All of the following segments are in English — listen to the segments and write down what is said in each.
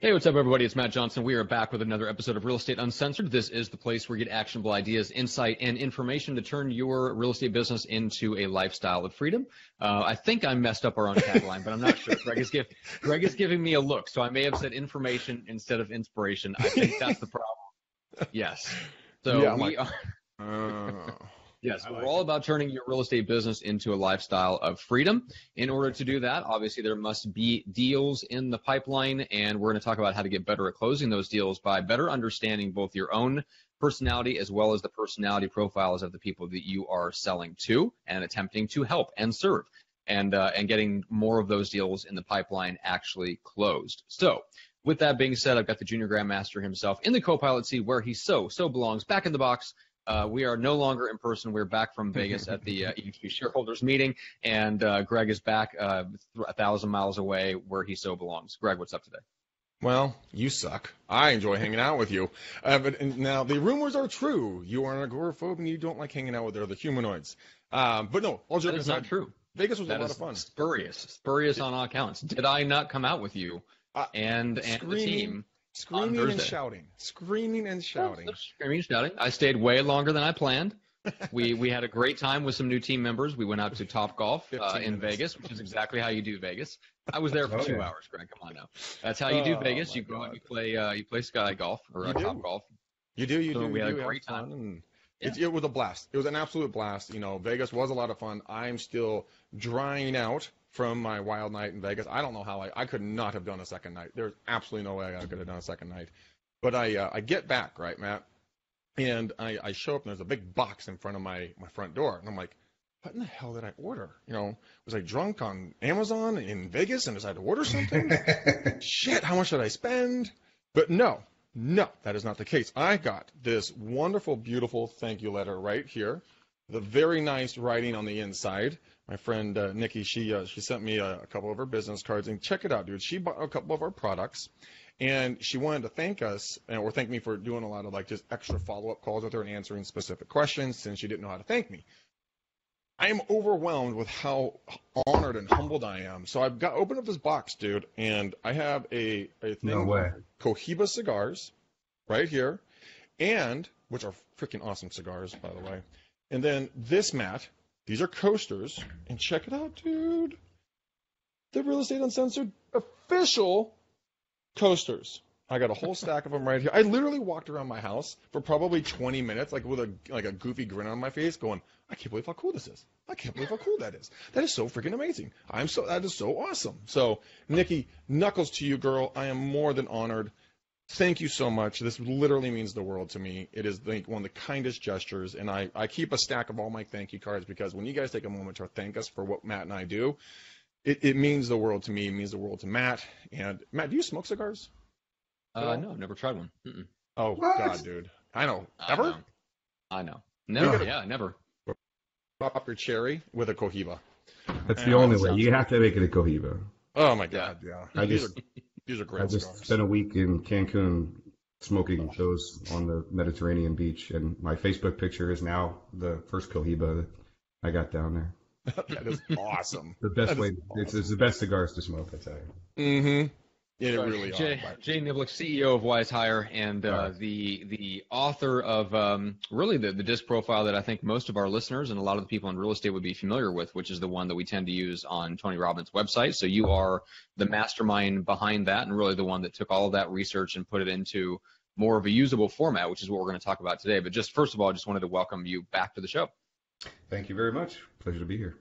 Hey, what's up, everybody? It's Matt Johnson. We are back with another episode of Real Estate Uncensored. This is the place where you get actionable ideas, insight, and information to turn your real estate business into a lifestyle of freedom. I think I messed up our own tagline, but I'm not sure. Greg is giving me a look, so I may have said information instead of inspiration. I think that's the problem. Yes. So yeah, we are. Yes, we're all about turning your real estate business into a lifestyle of freedom. In order to do that, obviously, there must be deals in the pipeline, and we're going to talk about how to get better at closing those deals by better understanding both your own personality as well as the personality profiles of the people that you are selling to and attempting to help and serve, and getting more of those deals in the pipeline actually closed. So with that being said, I've got the junior grandmaster himself in the co-pilot seat where he so belongs, back in the box. We are no longer in person. We're back from Vegas at the EQ shareholders meeting, and Greg is back 1,000 miles away where he so belongs. Greg, what's up today? Well, you suck. I enjoy hanging out with you. But now, the rumors are true. You are an agoraphobe, and you don't like hanging out with other humanoids. But no, all joking aside, not true. Vegas was a lot of fun. Spurious on all accounts. Did I not come out with you and the team? Screaming and shouting. I stayed way longer than I planned. We had a great time with some new team members. We went out to Top Golf in Vegas, which is exactly how you do Vegas. I was there for 2 hours, Greg. Come on now. That's how you do Vegas. You go out and you play Sky Golf or Top Golf. You do. We had a great time. It was a blast. It was an absolute blast. You know, Vegas was a lot of fun. I'm still drying out from my wild night in Vegas. I don't know how I could not have done a second night. There's absolutely no way I could have done a second night. But I get back, right, Matt? And I show up, and there's a big box in front of my front door. And I'm like, what in the hell did I order? You know, was I drunk on Amazon in Vegas and decided to order something? Shit, how much did I spend? But no, that is not the case. I got this wonderful, beautiful thank you letter right here. The very nice writing on the inside. My friend Nikki, she sent me a couple of her business cards, and check it out, dude. She bought a couple of our products, and she wanted to thank us or thank me for doing a lot of like just extra follow-up calls with her and answering specific questions since she didn't know how to thank me. I am overwhelmed with how honored and humbled I am. So I've got opened up this box, dude, and I have a thing. No way. Cohiba cigars, right here, and which are freaking awesome cigars, by the way. And then this, Matt, these are coasters. And check it out, dude. The Real Estate Uncensored official coasters. I got a whole stack of them right here. I literally walked around my house for probably 20 minutes, like with a goofy grin on my face, going, I can't believe how cool this is. I can't believe how cool that is. That is so freaking amazing. That is so awesome. So, Nikki, knuckles to you, girl. I am more than honored. Thank you so much. This literally means the world to me. It is one of the kindest gestures, and I keep a stack of all my thank you cards because when you guys take a moment to thank us for what Matt and I do, it means the world to me. It means the world to Matt. And Matt, do you smoke cigars? No, I've never tried one. Mm-mm. Oh, what? God, dude. I know. Ever? I know. Never. Yeah, never. Pop your cherry with a Cohiba. That's the only way. You have to make it a Cohiba. Oh, my God. Yeah. These are great cigars. Spent a week in Cancun smoking those on the Mediterranean beach, and my Facebook picture is now the first Cohiba that I got down there. That is awesome. The best way. It's the best cigars to smoke, I tell you. Mm-hmm. Yeah, it really is. Jay Niblick, CEO of Wise Hire, and the author of really the DISC profile that I think most of our listeners and a lot of the people in real estate would be familiar with, which is the one that we tend to use on Tony Robbins' website. So you are the mastermind behind that, and really the one that took all of that research and put it into more of a usable format, which is what we're going to talk about today. But just first of all, I just wanted to welcome you back to the show. Thank you very much. Pleasure to be here.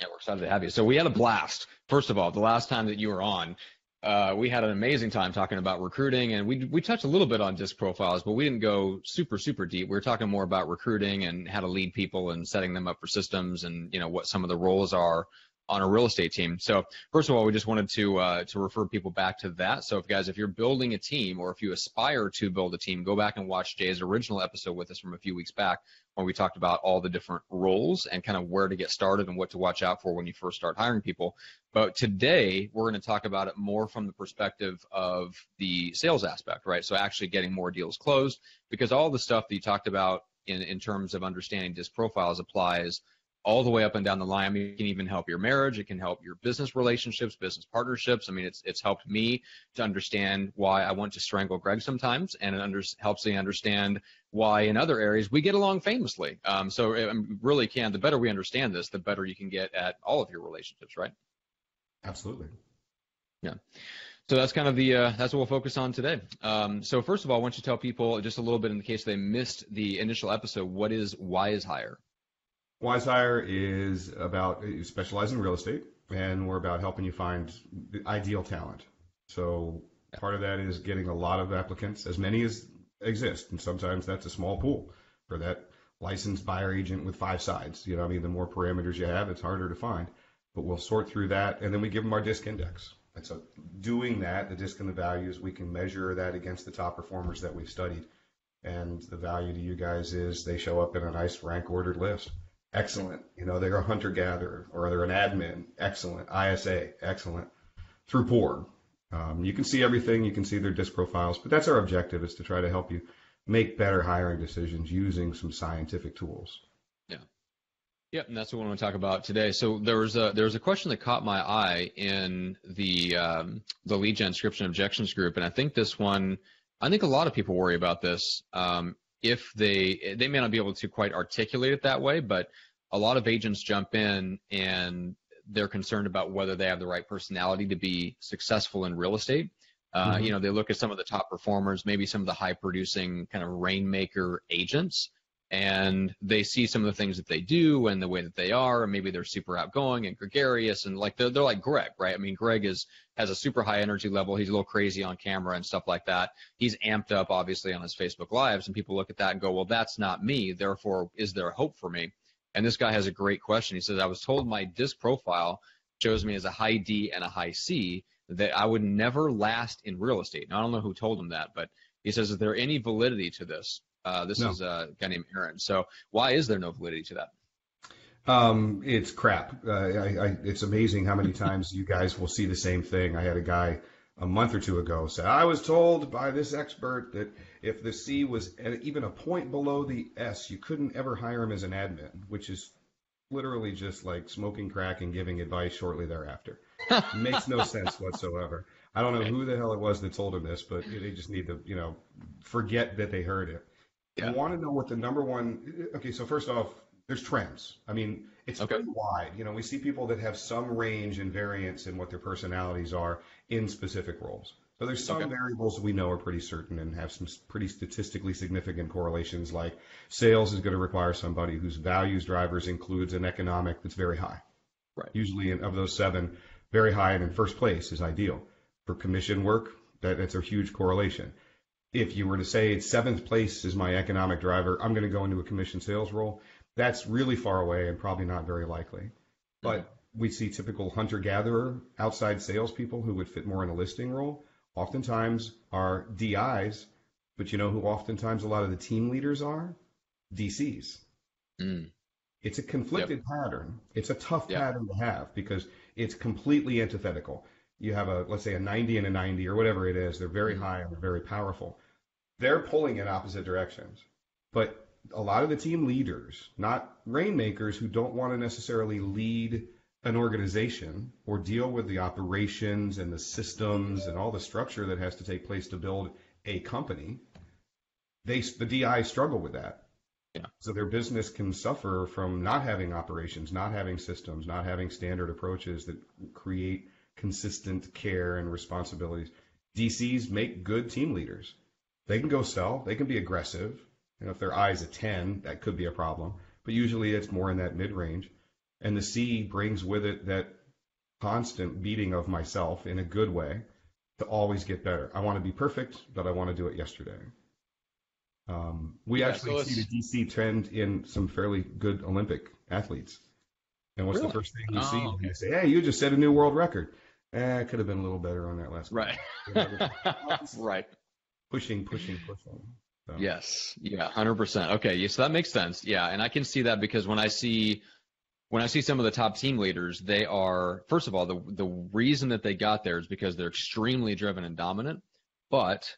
Yeah, we're excited to have you. So we had a blast. First of all, the last time that you were on, we had an amazing time talking about recruiting, and we touched a little bit on DISC profiles, but we didn't go super deep. We were talking more about recruiting and how to lead people and setting them up for systems, and you know what some of the roles are on a real estate team. So first of all, we just wanted to refer people back to that. So if you're building a team or if you aspire to build a team, go back and watch Jay's original episode with us from a few weeks back when we talked about all the different roles and kind of where to get started and what to watch out for when you first start hiring people. But today we're going to talk about it more from the perspective of the sales aspect, right? So actually getting more deals closed, because all the stuff that you talked about in terms of understanding DISC profiles applies all the way up and down the line. I mean, it can even help your marriage. It can help your business relationships, business partnerships. I mean, it's helped me to understand why I want to strangle Greg sometimes, and it helps me understand why in other areas we get along famously. So it really can, the better we understand this, the better you can get at all of your relationships, right? Absolutely. Yeah. So that's kind of the, that's what we'll focus on today. So first of all, why don't you tell people just a little bit in the case they missed the initial episode, what is Wise Hire? Wise Hire is about specializing in real estate, and we're about helping you find the ideal talent. So part of that is getting a lot of applicants, as many as exist. And sometimes that's a small pool for that licensed buyer agent with five sides. You know what I mean? The more parameters you have, it's harder to find, but we'll sort through that. And then we give them our DISC index. And so doing that, the DISC and the values, we can measure that against the top performers that we've studied. And the value to you guys is they show up in a nice rank ordered list. Excellent. You know, they're a hunter-gatherer, or they're an admin. Excellent. ISA. Excellent. Through poor. You can see everything. You can see their DISC profiles. But that's our objective, is to try to help you make better hiring decisions using some scientific tools. Yep, and that's what I want to talk about today. So there was a question that caught my eye in the lead gen scription objections group, and I think this one, I think a lot of people worry about this. If they may not be able to quite articulate it that way, but a lot of agents jump in and they're concerned about whether they have the right personality to be successful in real estate. You know, they look at some of the top performers, maybe some of the high producing kind of rainmaker agents, and they see some of the things that they do and the way that they are, and maybe they're super outgoing and gregarious, and like they're like Greg, right? I mean, Greg has a super high energy level. He's a little crazy on camera and stuff like that. He's amped up, obviously, on his Facebook Lives, and people look at that and go, well, that's not me. Therefore, is there hope for me? And this guy has a great question. He says, I was told my DISC profile shows me as a high D and a high C, that I would never last in real estate. Now, I don't know who told him that, but he says, is there any validity to this? This is a guy named Aaron. So why is there no validity to that? It's crap. It's amazing how many times you guys will see the same thing. I had a guy a month or two ago say, I was told by this expert that if the C was even a point below the S, you couldn't ever hire him as an admin, which is literally just like smoking crack and giving advice shortly thereafter. It makes no sense whatsoever. I don't know who the hell it was that told him this, but they just need to, you know, forget that they heard it. Yeah. I want to know what the number one. Okay, so first off, there's trends. I mean, it's pretty wide. You know, we see people that have some range and variance in what their personalities are in specific roles. So there's some variables we know are pretty certain and have some pretty statistically significant correlations, like sales is going to require somebody whose values drivers includes an economic that's very high. Right. Usually, of those seven, very high and in first place is ideal. For commission work, that's a huge correlation. If you were to say it's seventh place is my economic driver, I'm going to go into a commission sales role, that's really far away and probably not very likely. But we see typical hunter-gatherer outside salespeople who would fit more in a listing role, oftentimes are DIs, but you know who oftentimes a lot of the team leaders are? DCs. Mm. It's a conflicted pattern. It's a tough pattern to have because it's completely antithetical. You have a, let's say, a 90 and a 90 or whatever it is. They're very high and they're very powerful. They're pulling in opposite directions. But a lot of the team leaders, not rainmakers who don't want to necessarily lead an organization or deal with the operations and the systems and all the structure that has to take place to build a company, the DI struggle with that. Yeah. So their business can suffer from not having operations, not having systems, not having standard approaches that create consistent care and responsibilities. DCs make good team leaders. They can go sell. They can be aggressive. You know, if their eye's a 10, that could be a problem. But usually it's more in that mid-range. And the C brings with it that constant beating of myself in a good way to always get better. I want to be perfect, but I want to do it yesterday. We actually see the DC trend in some fairly good Olympic athletes. And what's the first thing you see? Okay. You say, hey, you just set a new world record. I could have been a little better on that last one. Right. Pushing. So. Yes. Yeah, 100%. Okay. Yeah, so that makes sense. Yeah. And I can see that because when I see some of the top team leaders, they are, first of all, the reason that they got there is because they're extremely driven and dominant, but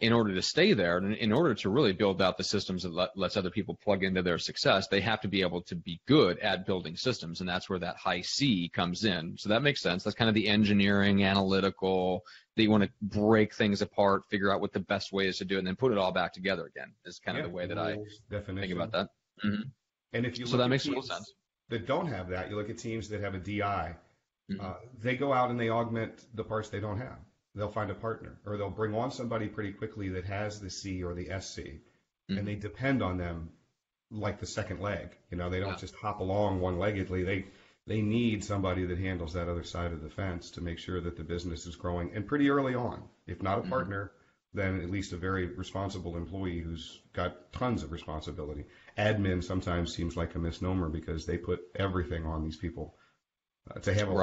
in order to stay there, and in order to really build out the systems that lets other people plug into their success, they have to be able to be good at building systems. And that's where that high C comes in. So that makes sense. That's kind of the engineering, analytical, that you want to break things apart, figure out what the best way is to do it, and then put it all back together again is kind of the way that I think about that. Mm-hmm. And if you look at teams that don't have that, you look at teams that have a DI, mm-hmm. They go out and they augment the parts they don't have. They'll find a partner, or they'll bring on somebody pretty quickly that has the C or the SC, mm-hmm. and they depend on them like the second leg. You know, they don't just hop along one-leggedly. They need somebody that handles that other side of the fence to make sure that the business is growing, and pretty early on, if not a mm-hmm. partner, then at least a very responsible employee who's got tons of responsibility. Admin sometimes seems like a misnomer because they put everything on these people. To handle,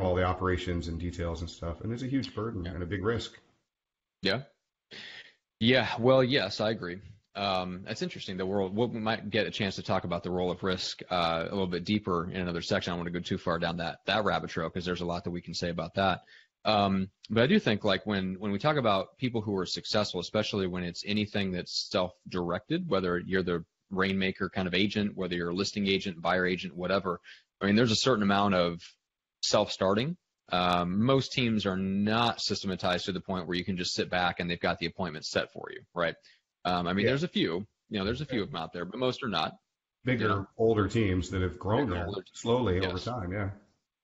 all the operations and details and stuff. And it's a huge burden and a big risk. Yeah. Yeah. Well, yes, I agree. That's interesting. The world, we might get a chance to talk about the role of risk a little bit deeper in another section. I don't want to go too far down that rabbit trail because there's a lot that we can say about that. But I do think, like, when we talk about people who are successful, especially when it's anything that's self-directed, whether you're the rainmaker kind of agent, whether you're a listing agent, buyer agent, whatever, I mean, there's a certain amount of self-starting. Most teams are not systematized to the point where you can just sit back and they've got the appointment set for you, right? I mean, there's a few, of them out there, but most are not. Bigger, older teams that have grown slowly over time,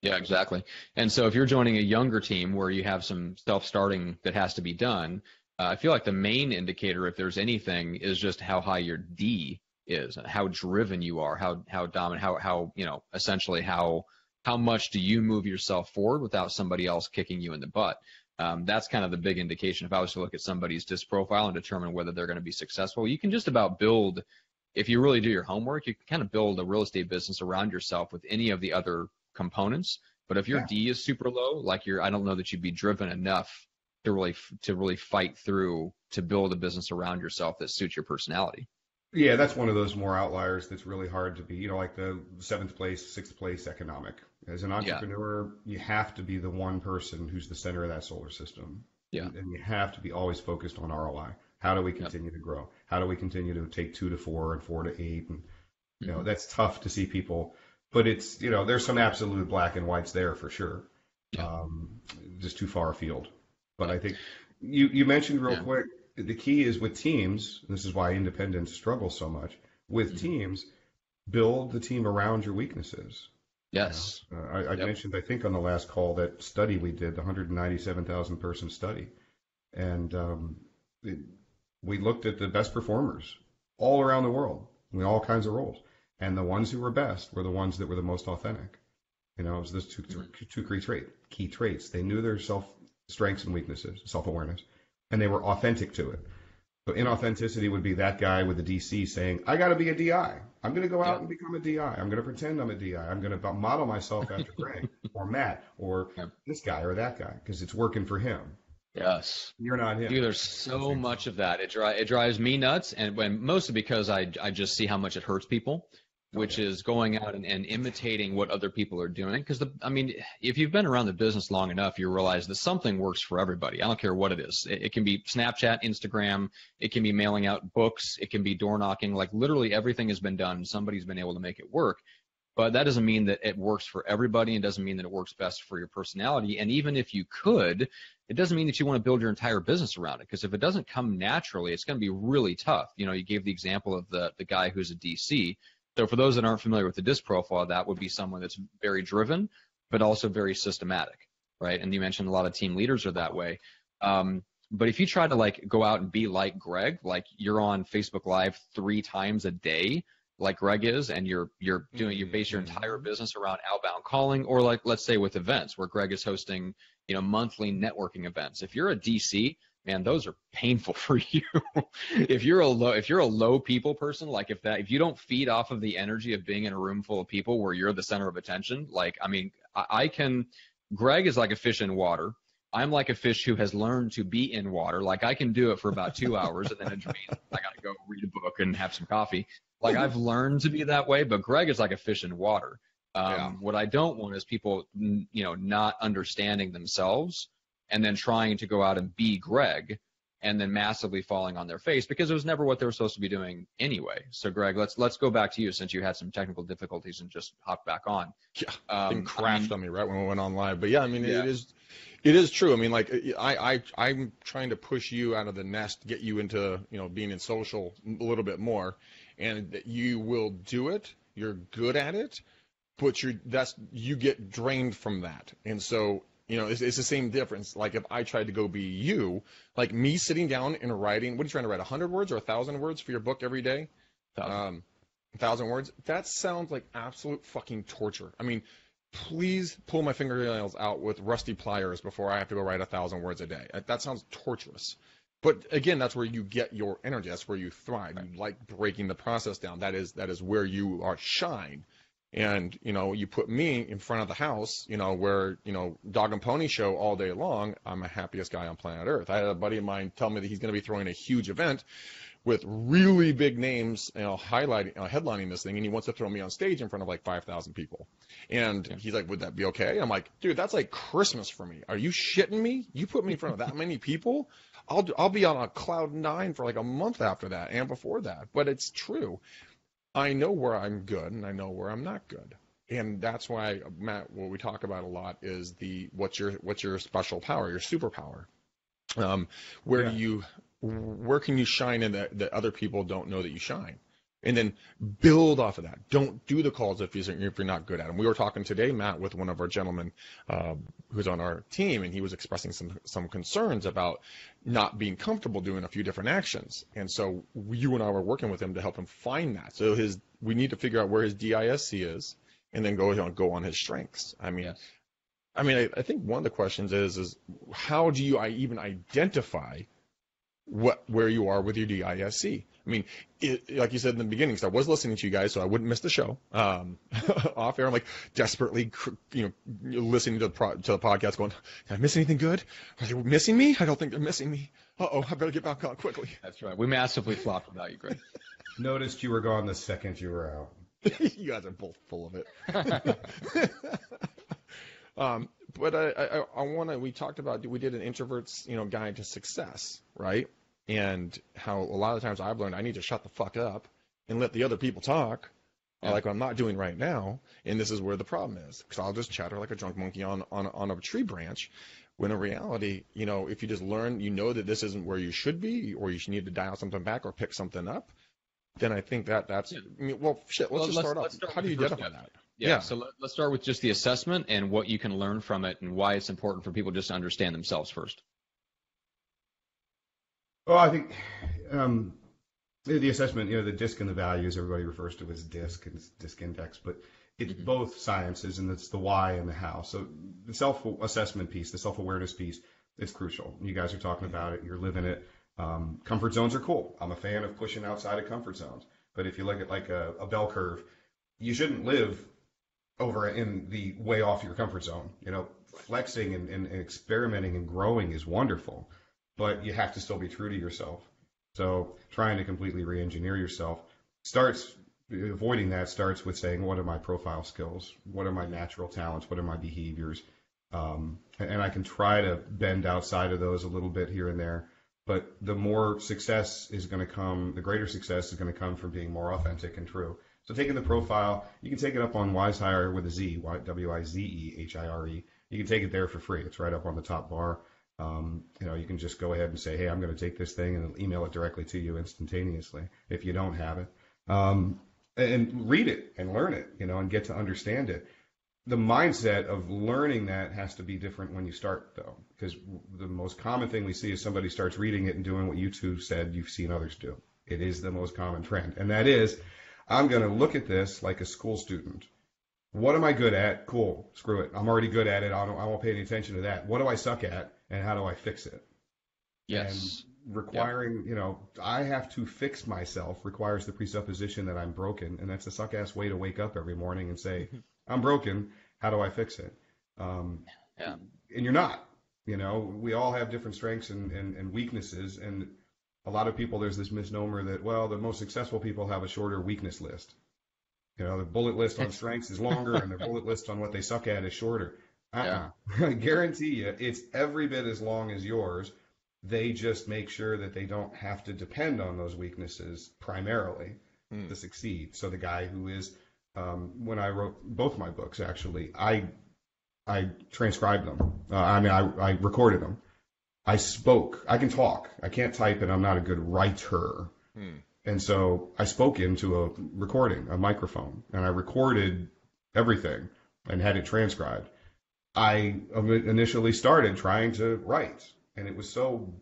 Yeah, exactly. And so if you're joining a younger team where you have some self-starting that has to be done, I feel like the main indicator, if there's anything, is just how high your D is and how driven you are, how dominant, how essentially how much do you move yourself forward without somebody else kicking you in the butt. That's kind of the big indication. If I was to look at somebody's DISC profile and determine whether they're going to be successful, you can just about build, if you really do your homework, you can kind of build a real estate business around yourself with any of the other components. But if your D is super low, like I don't know that you'd be driven enough to really fight through to build a business around yourself that suits your personality. Yeah, that's one of those more outliers that's really hard to be, like the 7th place, 6th place economic. As an entrepreneur, you have to be the one person who's the center of that solar system. Yeah. And you have to be always focused on ROI. How do we continue to grow? How do we continue to take 2 to 4 and 4 to 8? And, mm-hmm. that's tough to see people, but it's, there's some absolute black and whites there for sure. Yeah. Just too far afield. But I think you mentioned real quick, the key is with teams, and this is why independents struggle so much, with teams, build the team around your weaknesses. Yes. I mentioned, I think on the last call, that study we did, the 197,000 person study. And we looked at the best performers all around the world in all kinds of roles. And the ones who were best were the ones that were the most authentic. It was those two key traits. They knew their strengths and weaknesses, self-awareness. And they were authentic to it. So inauthenticity would be that guy with the DC saying, I got to be a DI. I'm going to go out and become a DI. I'm going to pretend I'm a DI. I'm going to model myself after Greg or Matt or this guy or that guy because it's working for him. Yes. You're not him. Dude, there's so much of that. It drives me nuts, and mostly because I just see how much it hurts people, which is going out and imitating what other people are doing. Because, if you've been around the business long enough, you realize that something works for everybody. I don't care what it is. It can be Snapchat, Instagram. It can be mailing out books. It can be door knocking. Like, literally everything has been done. Somebody's been able to make it work. But that doesn't mean that it works for everybody. It doesn't mean that it works best for your personality. And even if you could, it doesn't mean that you want to build your entire business around it. Because if it doesn't come naturally, it's going to be really tough. You gave the example of the guy who's a DC. So for those that aren't familiar with the DISC profile, that would be someone that's very driven, but also very systematic, right? And you mentioned a lot of team leaders are that way. But if you try to go out and be like Greg, like you're on Facebook Live 3 times a day, like Greg is, and you base your entire business around outbound calling, or like let's say with events where Greg is hosting, monthly networking events. If you're a DC, man, those are painful for you. if you're a low people person, if you don't feed off of the energy of being in a room full of people where you're the center of attention, Greg is like a fish in water. I'm like a fish who has learned to be in water. I can do it for about 2 hours and then it drains. I gotta go read a book and have some coffee. I've learned to be that way, but Greg is like a fish in water. What I don't want is people, not understanding themselves and then trying to go out and be Greg and then massively falling on their face because it was never what they were supposed to be doing anyway. So Greg, let's go back to you since you had some technical difficulties and just hopped back on. Yeah, it crashed on me right when we went on live. But yeah, I mean, yeah. It is true. I mean, like I'm trying to push you out of the nest, get you into, you know, being in social a little bit more, and you will do it. You're good at it, but you get drained from that. And so, you know, it's the same difference. Like if I tried to go be you, like me sitting down and writing, what are you trying to write, 100 words or 1,000 words for your book every day? 1,000 words. That sounds like absolute fucking torture. I mean, please pull my fingernails out with rusty pliers before I have to go write 1,000 words a day. That sounds torturous. But again, that's where you get your energy. That's where you thrive. Right. You like breaking the process down. That is where you are shine. And, you know, you put me in front of the house, you know, where, you know, dog and pony show all day long, I'm the happiest guy on planet Earth. I had a buddy of mine tell me that he's going to be throwing a huge event with really big names, you know, headlining this thing, and he wants to throw me on stage in front of like 5,000 people. And he's like, would that be okay? I'm like, dude, that's like Christmas for me. Are you shitting me? You put me in front of that many people? I'll be on a cloud nine for like a month after that and before that. But it's true. I know where I'm good and I know where I'm not good, and that's why, Matt, what we talk about a lot is what's your special power, your superpower. Where can you shine in that other people don't know that you shine, and then build off of that. Don't do the calls if you're not good at them. We were talking today, Matt, with one of our gentlemen who's on our team, and he was expressing some concerns about not being comfortable doing a few different actions. And so you and I were working with him to help him find that. So we need to figure out where his DISC is, and then go on his strengths. I mean, yes. I think one of the questions is how do you even identify where you are with your DISC? I mean, like you said in the beginning, because I was listening to you guys, so I wouldn't miss the show off air. I'm like desperately, you know, listening to the podcast, going, "Did I miss anything good? Are they missing me? I don't think they're missing me. I better get back on quickly." That's right. We massively flopped without you, Greg. Noticed you were gone the second you were out. You guys are both full of it. But I want to. We talked about did an introvert's, you know, guide to success, right? And how a lot of times I've learned I need to shut the fuck up and let the other people talk, like I'm not doing right now. And this is where the problem is, because I'll just chatter like a drunk monkey on a tree branch, when in reality, you know, if you just learn, you know, that this isn't where you should be, or you should need to dial something back or pick something up, then I think that's. Yeah. I mean, well, shit. Let's start off. How do you identify that? Yeah. So let's start with just the assessment and what you can learn from it and why it's important for people just to understand themselves first. Well, I think the assessment, you know, the DISC and the values, everybody refers to as DISC and DISC index, but it's both sciences, and it's the why and the how. So the self-assessment piece, the self-awareness piece is crucial. You guys are talking about it. You're living it. Comfort zones are cool. I'm a fan of pushing outside of comfort zones. But if you look at like a bell curve, you shouldn't live over in the way off your comfort zone. You know, flexing and experimenting and growing is wonderful, but you have to still be true to yourself. So trying to completely re-engineer yourself starts with saying, what are my profile skills? What are my natural talents? What are my behaviors? And I can try to bend outside of those a little bit here and there, but the greater success is going to come from being more authentic and true. So taking the profile, you can take it up on Wise Hire with a Z, WIZEHIRE. You can take it there for free. It's right up on the top bar. You know, you can just go ahead and say, hey, I'm going to take this thing, and it'll email it directly to you instantaneously if you don't have it. And read it and learn it, you know, and get to understand it. The mindset of learning that has to be different when you start, though, because the most common thing we see is somebody starts reading it and doing what you two said you've seen others do. It is the most common trend, and that is, I'm going to look at this like a school student. What am I good at? Cool. Screw it. I'm already good at it. I won't pay any attention to that. What do I suck at, and how do I fix it? Yes. And you know, I have to fix myself requires the presupposition that I'm broken, and that's a suck-ass way to wake up every morning and say, I'm broken. How do I fix it? And you're not. You know, we all have different strengths and weaknesses, and a lot of people, there's this misnomer that, well, the most successful people have a shorter weakness list. You know, the bullet list on strengths is longer, and the bullet list on what they suck at is shorter. I guarantee you, it's every bit as long as yours, they just make sure that they don't have to depend on those weaknesses primarily to succeed. So the guy who is, when I wrote both my books, actually, I transcribed them. I recorded them. I spoke. I can talk. I can't type, and I'm not a good writer. And so I spoke into a recording, a microphone, and I recorded everything and had it transcribed. I initially started trying to write, and it was so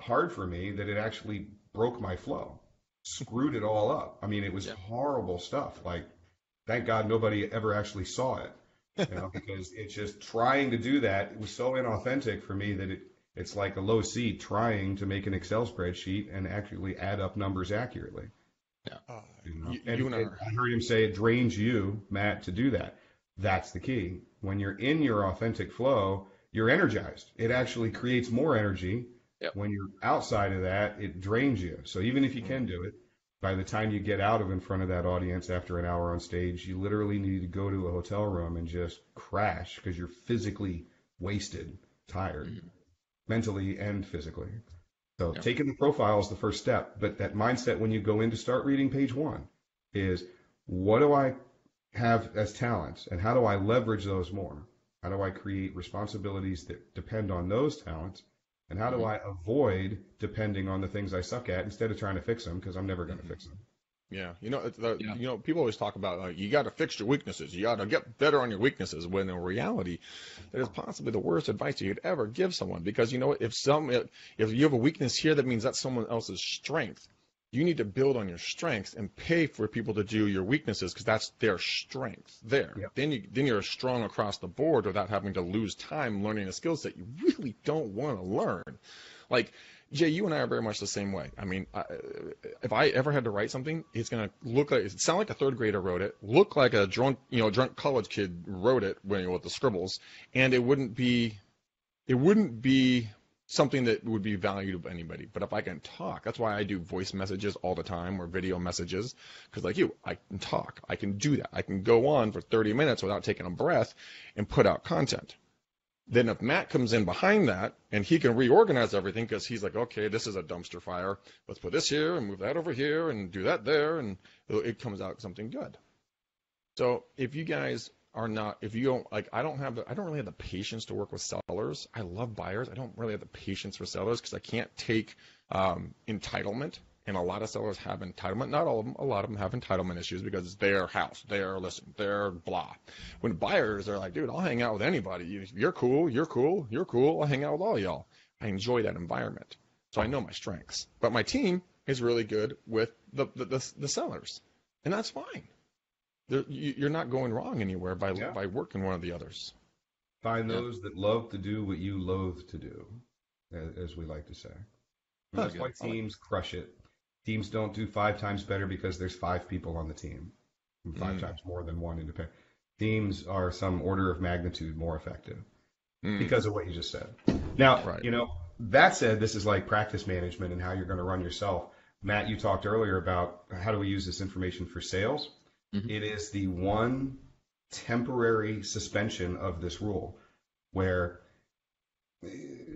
hard for me that it actually broke my flow, screwed it all up. I mean, it was horrible stuff. Like, thank God nobody ever actually saw it, you know, because it's just trying to do that. It was so inauthentic for me that it's like a low C trying to make an Excel spreadsheet and actually add up numbers accurately. Yeah. I heard him say it drains you, Matt, to do that. That's the key. When you're in your authentic flow, you're energized. It actually creates more energy. Yep. When you're outside of that, it drains you. So even if you can do it, by the time you get out of in front of that audience after an hour on stage, you literally need to go to a hotel room and just crash because you're physically wasted, tired, mentally and physically. So taking the profile is the first step. But that mindset when you go in to start reading page one is, what do I have as talents and how do I leverage those more? How do I create responsibilities that depend on those talents? And how do I avoid depending on the things I suck at instead of trying to fix them, because I'm never going to fix them. Yeah. You know, you know, people always talk about you got to fix your weaknesses. You got to get better on your weaknesses, when in reality, that is possibly the worst advice you could ever give someone, because, you know, if you have a weakness here, that means that's someone else's strength. You need to build on your strengths and pay for people to do your weaknesses, because that's their strength there. Yep. Then you're strong across the board without having to lose time learning a skill set you really don't want to learn. Like, Jay, you and I are very much the same way. I mean, if I ever had to write something, it's going to look like, it sound like a third grader wrote it, look like a drunk college kid wrote it with the scribbles, and it wouldn't be something that would be valuable to anybody. But if I can talk, that's why I do voice messages all the time, or video messages, because like you, I can talk, I can do that. I can go on for 30 minutes without taking a breath and put out content. Then if Matt comes in behind that and he can reorganize everything, because he's like, okay, this is a dumpster fire. Let's put this here and move that over here and do that there. And it comes out something good. So if you guys are not, if you don't like, I don't really have the patience to work with sellers. I love buyers. I don't really have the patience for sellers, because I can't take entitlement. And a lot of sellers have entitlement. Not all of them. A lot of them have entitlement issues because it's their house, their listen, their blah. When buyers are like, dude, I'll hang out with anybody. You're cool. You're cool. You're cool. I'll hang out with all y'all. I enjoy that environment. So I know my strengths. But my team is really good with the sellers. And that's fine. You're not going wrong anywhere by working one of the others. Find those that love to do what you loathe to do, as we like to say. And that's why teams crush it. Teams don't do 5 times better because there's 5 people on the team, and 5 times more than one independent. Teams are some order of magnitude more effective because of what you just said. Now, you know, that said, this is like practice management and how you're going to run yourself. Matt, you talked earlier about how do we use this information for sales? Mm-hmm. It is the one temporary suspension of this rule where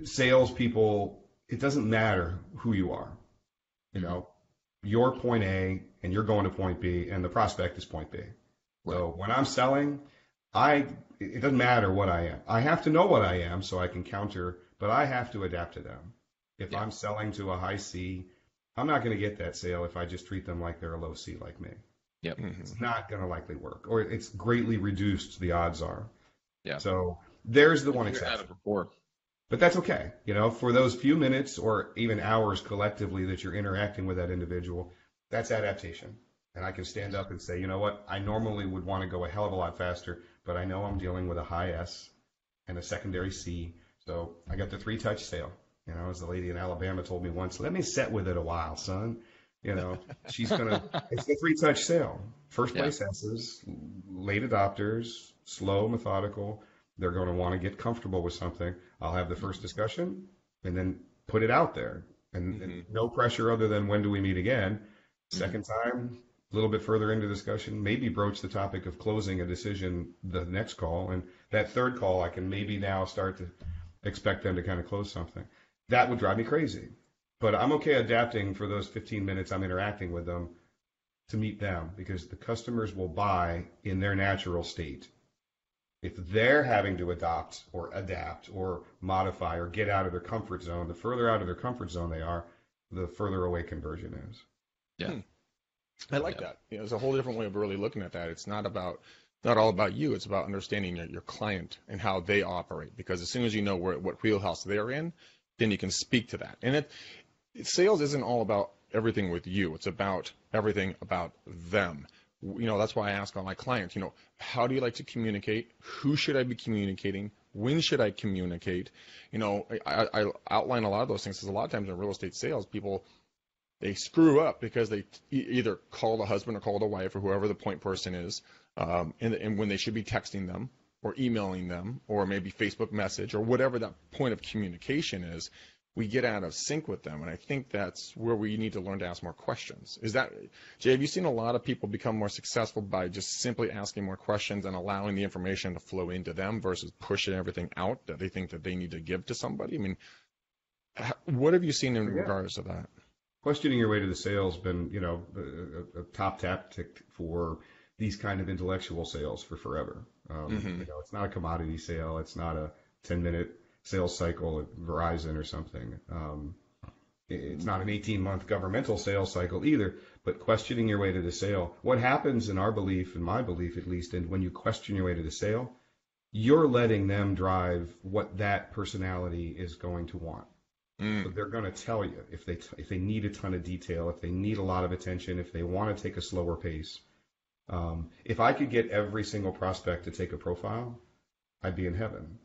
salespeople, it doesn't matter who you are. You know, you're point A and you're going to point B and the prospect is point B. Right. So when I'm selling, it doesn't matter what I am. I have to know what I am so I can counter, but I have to adapt to them. If I'm selling to a high C, I'm not going to get that sale if I just treat them like they're a low C like me. Yep. It's not going to likely work, or it's greatly reduced, the odds are. Yeah. So there's the one exception. But that's okay. You know, for those few minutes or even hours collectively that you're interacting with that individual, that's adaptation. And I can stand up and say, you know what, I normally would want to go a hell of a lot faster, but I know I'm dealing with a high S and a secondary C. So I got the 3-touch sale. You know, as the lady in Alabama told me once, let me sit with it a while, son. You know, it's the 3-touch sale. First place S's, late adopters, slow, methodical. They're going to want to get comfortable with something. I'll have the first discussion and then put it out there. And no pressure other than when do we meet again. Second time, a little bit further into discussion, maybe broach the topic of closing a decision the next call. And that third call, I can maybe now start to expect them to kind of close something. that would drive me crazy. But I'm okay adapting for those 15 minutes I'm interacting with them to meet them, because the customers will buy in their natural state. If they're having to adopt or adapt or modify or get out of their comfort zone, the further out of their comfort zone they are, the further away conversion is. Yeah. I like that. You know, it's a whole different way of really looking at that. It's not all about you. It's about understanding your client and how they operate, because as soon as you know what wheelhouse they're in, then you can speak to that. And sales isn't all about everything with you. It's about everything about them. You know, that's why I ask all my clients, you know, how do you like to communicate? Who should I be communicating? When should I communicate? You know, I outline a lot of those things, because a lot of times in real estate sales, people, they screw up because they either call the husband or call the wife or whoever the point person is, and when they should be texting them or emailing them or maybe Facebook message or whatever that point of communication is. We get out of sync with them, and I think that's where we need to learn to ask more questions. Is that, Jay, have you seen a lot of people become more successful by just simply asking more questions and allowing the information to flow into them versus pushing everything out that they think that they need to give to somebody? I mean, what have you seen in regards to that? Questioning your way to the sales has been, you know, a top tactic for these kind of intellectual sales for forever. You know, it's not a commodity sale. It's not a 10-minute sales cycle at Verizon or something. It's not an 18-month governmental sales cycle either, but questioning your way to the sale. What happens in our belief, in my belief at least, and when you question your way to the sale, you're letting them drive what that personality is going to want. So they're going to tell you if they need a ton of detail, if they need a lot of attention, if they want to take a slower pace. If I could get every single prospect to take a profile, I'd be in heaven.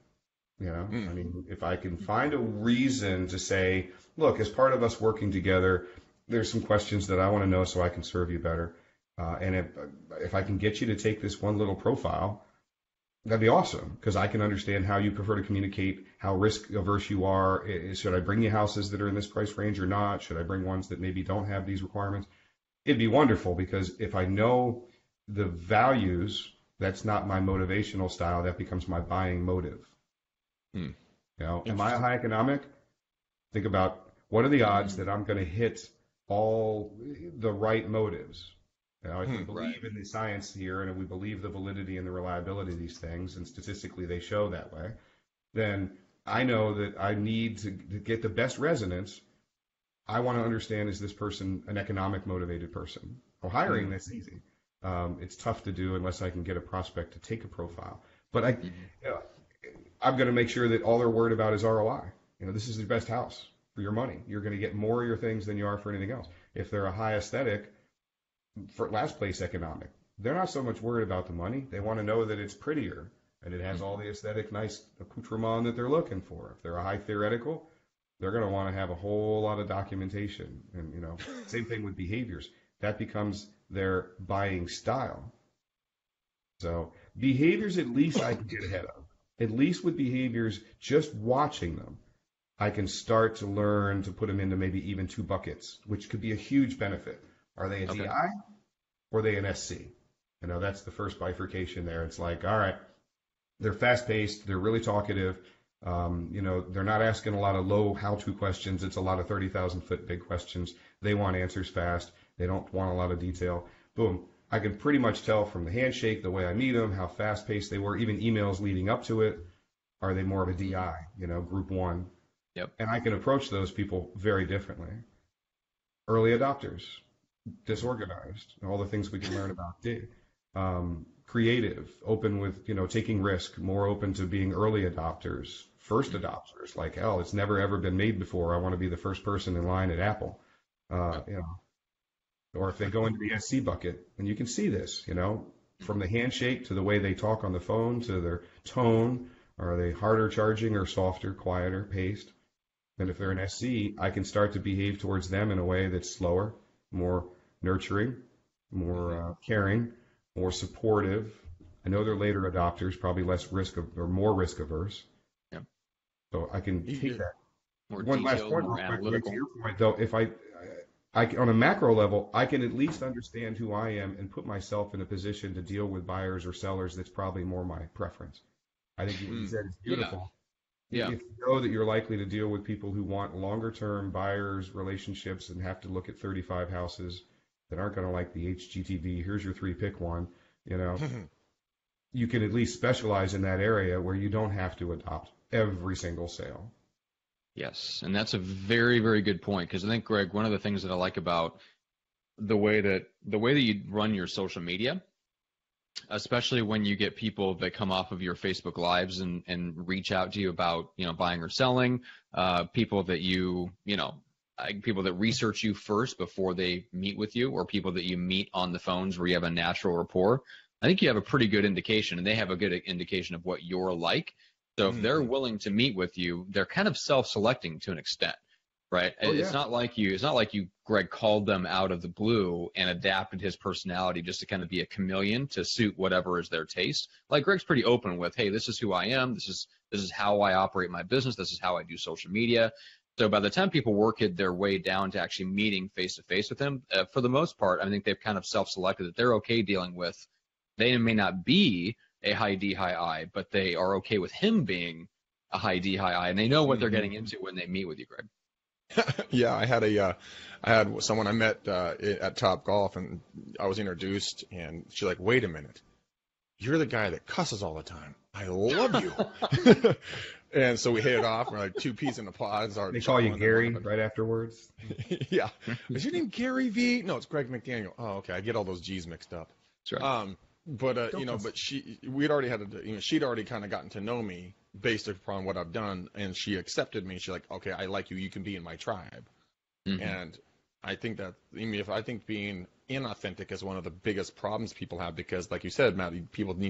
You know, I mean, if I can find a reason to say, look, as part of us working together, there's some questions that I want to know so I can serve you better. And if I can get you to take this one little profile, that'd be awesome, because I can understand how you prefer to communicate, how risk averse you are. Should I bring you houses that are in this price range or not? Should I bring ones that maybe don't have these requirements? It'd be wonderful, because if I know the values, that's not my motivational style. That becomes my buying motive. You know, am I a high economic? Think about what are the odds that I'm going to hit all the right motives. You know, if we believe in the science here, and if we believe the validity and the reliability of these things, and statistically they show that way, then I know that I need to get the best resonance. I want to understand, is this person an economic motivated person? Well, hiring that's easy. It's tough to do unless I can get a prospect to take a profile. But you know, I'm going to make sure that all they're worried about is ROI. You know, this is the best house for your money. You're going to get more of your things than you are for anything else. If they're a high aesthetic, for last place economic, they're not so much worried about the money. They want to know that it's prettier and it has all the aesthetic, nice accoutrement that they're looking for. If they're a high theoretical, they're going to want to have a whole lot of documentation. And, you know, same thing with behaviors. That becomes their buying style. So behaviors, at least I can get ahead of. At least with behaviors, just watching them, I can start to learn to put them into maybe even two buckets, which could be a huge benefit. Are they a DI or are they an SC? You know, that's the first bifurcation there. It's like, all right, they're fast-paced. They're really talkative. You know, they're not asking a lot of low how-to questions. It's a lot of 30,000-foot big questions. They want answers fast. They don't want a lot of detail. Boom. I can pretty much tell from the handshake, the way I meet them, how fast-paced they were, even emails leading up to it. Are they more of a DI, you know, group one? Yep. And I can approach those people very differently. Early adopters, disorganized, all the things we can learn about DIG. Creative, open with, you know, taking risk, more open to being early adopters, first adopters, like, hell, it's never, ever been made before. I want to be the first person in line at Apple, you know. Or if they go into the SC bucket, and you can see this, you know, from the handshake to the way they talk on the phone to their tone, are they harder charging or softer, quieter, paced? And if they're an SC, I can start to behave towards them in a way that's slower, more nurturing, more caring, more supportive. I know they're later adopters, probably less risk or more risk averse. Yeah. So I can take that. More one detailed, last point, more analytical. To your point, though, if I, on a macro level, I can at least understand who I am and put myself in a position to deal with buyers or sellers. That's probably more my preference. I think what you said is beautiful. Yeah. If you know that you're likely to deal with people who want longer term buyers, relationships, and have to look at 35 houses that aren't going to like the HGTV, here's your 3, pick 1, you know, you can at least specialize in that area where you don't have to adopt every single sale. Yes. And that's a very, very good point. Because I think, Greg, one of the things that I like about the way that you run your social media, especially when you get people that come off of your Facebook Lives and reach out to you about, you know, buying or selling, people that people that research you first before they meet with you, or people that you meet on the phones where you have a natural rapport, I think you have a pretty good indication, and they have a good indication of what you're like. So if they're willing to meet with you, they're kind of self-selecting to an extent, right? Oh, yeah. It's not like you, Greg, called them out of the blue and adapted his personality just to kind of be a chameleon to suit whatever is their taste. Like, Greg's pretty open with, hey, this is who I am. This is how I operate my business. This is how I do social media. So by the time people work it their way down to actually meeting face-to-face with him, for the most part, I think they've kind of self-selected that they're okay dealing with. They may not be a high D, high I, but they are okay with him being a high D, high I, and they know what they're getting into when they meet with you, Greg. Yeah, I had someone I met at Top Golf, and I was introduced, and she's like, wait a minute, you're the guy that cusses all the time. I love you. And so we hit it off, and we're like two peas in a pod. They call you Gary right afterwards. Yeah. Is your name Gary V? No, it's Greg McDaniel. Oh, okay. I get all those G's mixed up. That's right. But she'd already kind of gotten to know me based upon what I've done, and she accepted me. She's like, okay, I like you. You can be in my tribe. Mm-hmm. And I think that, I think being inauthentic is one of the biggest problems people have, because, like you said, Matt, people feel they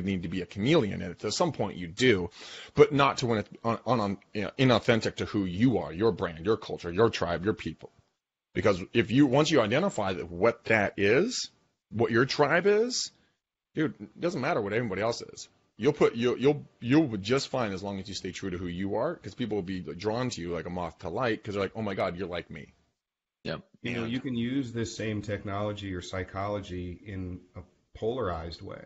need to be a chameleon, and at some point you do, but not to when it's inauthentic to who you are, your brand, your culture, your tribe, your people. Because once you identify what that is, what your tribe is, dude, it doesn't matter what anybody else is. You'll just fine as long as you stay true to who you are, because people will be drawn to you like a moth to light, because they're like, oh my God, you're like me. Yeah. You know, you can use this same technology or psychology in a polarized way.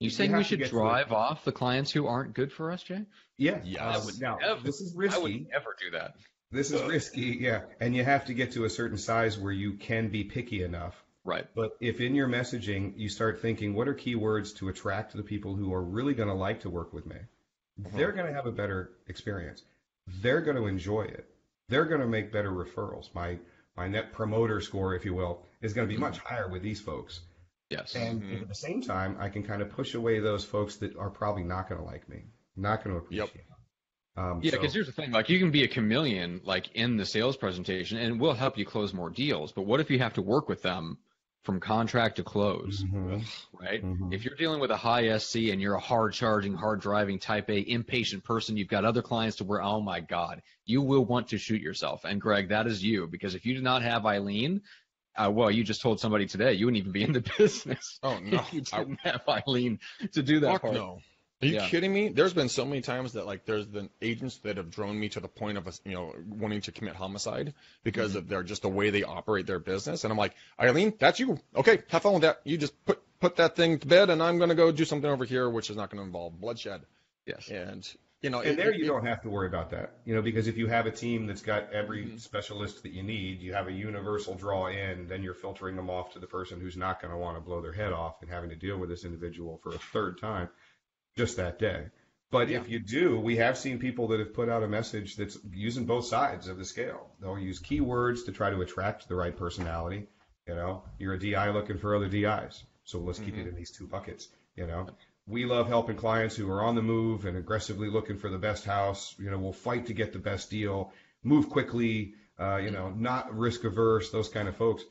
You saying we should drive off the clients who aren't good for us, Jay? Yeah. Yes. This is risky. I would never do that. This is risky, yeah. And you have to get to a certain size where you can be picky enough. Right. But if in your messaging you start thinking, what are keywords to attract the people who are really going to like to work with me? Mm-hmm. They're going to have a better experience. They're going to enjoy it. They're going to make better referrals. My net promoter score, if you will, is going to be much higher with these folks. Yes. And at the same time, I can kind of push away those folks that are probably not going to like me, not going to appreciate me. Yeah, because here's the thing, like, you can be a chameleon, like, in the sales presentation, and we'll help you close more deals. But what if you have to work with them from contract to close, right? Mm-hmm. If you're dealing with a high SC and you're a hard charging, hard driving, type A, impatient person, you've got other clients to where, oh my God, you will want to shoot yourself. And Greg, that is you, because if you did not have Eileen, well, you just told somebody today, you wouldn't even be in the business. Oh no, if you didn't have Eileen to do that part. No. Are you kidding me? There's been so many times that, like, there's been agents that have drawn me to the point of, wanting to commit homicide because of their, just the way they operate their business. And I'm like, Eileen, that's you. Okay, have fun with that. You just put that thing to bed, and I'm going to go do something over here, which is not going to involve bloodshed. Yes. And, you don't have to worry about that, because if you have a team that's got every specialist that you need, you have a universal draw in, then you're filtering them off to the person who's not going to want to blow their head off and having to deal with this individual for a third time. Just that day. But if you do, we have seen people that have put out a message that's using both sides of the scale. They'll use keywords to try to attract the right personality. You're a DI looking for other DIs, so let's keep it in these two buckets. We love helping clients who are on the move and aggressively looking for the best house. We'll fight to get the best deal, move quickly, not risk averse, those kind of folks.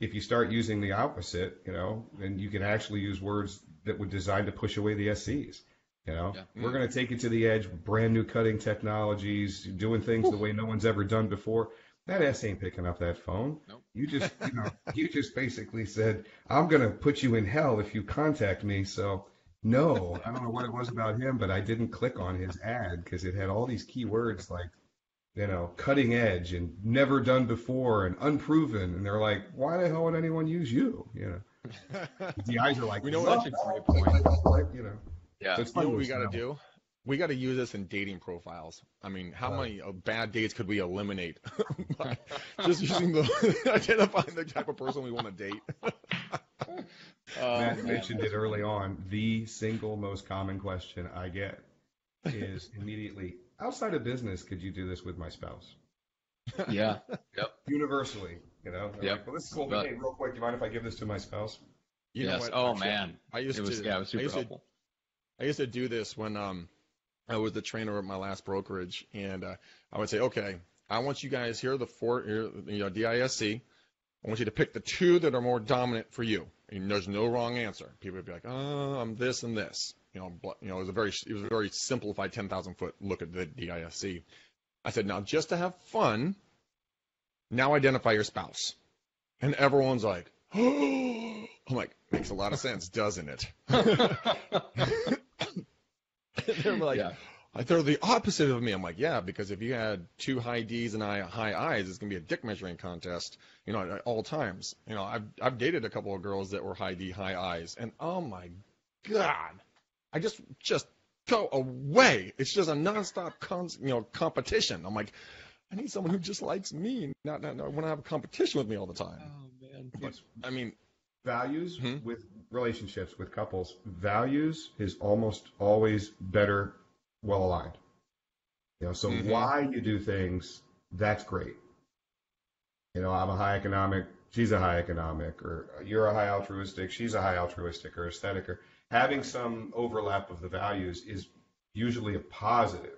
If you start using the opposite, then you can actually use words that were designed to push away the SCs. We're going to take it to the edge, brand new cutting technologies, doing things the way no one's ever done before. That S ain't picking up that phone. Nope. You just basically said, I'm going to put you in hell if you contact me. So no, I don't know what it was about him, but I didn't click on his ad because it had all these keywords like, cutting edge and never done before and unproven. And they're like, why the hell would anyone use you? The eyes are like, we know what? That's a great point. Yeah. So it's you know what we got to do? We got to use this in dating profiles. I mean, how many bad dates could we eliminate by just using the identifying the type of person we want to date? Matt mentioned it early on. The single most common question I get is immediately, outside of business, could you do this with my spouse? Yeah. Yep. Universally, you know. Yep. Like, well, this is cool. Hey, real quick, do you mind if I give this to my spouse? You know what? Oh, actually, man. I used to do this when I was the trainer at my last brokerage, and I would say, okay, I want you guys here, DISC. I want you to pick the two that are more dominant for you. And there's no wrong answer. People would be like, oh, I'm this and this. It was a very simplified 10,000-foot look at the DISC. I said, now just to have fun, now identify your spouse. And everyone's like, oh, I'm like, makes a lot of sense, doesn't it? They're like, they're the opposite of me. I'm like, yeah, because if you had two high D's and high I's, it's gonna be a dick measuring contest, at all times. I've dated a couple of girls that were high D, high I's, and oh my God, I just go away. It's just a nonstop competition. I'm like, I need someone who just likes me, not want to have a competition with me all the time. Oh man, but, I mean. Values with relationships, with couples, values is almost always better well aligned. So why you do things, that's great. I'm a high economic, she's a high economic, or you're a high altruistic, she's a high altruistic or aesthetic, or having some overlap of the values is usually a positive.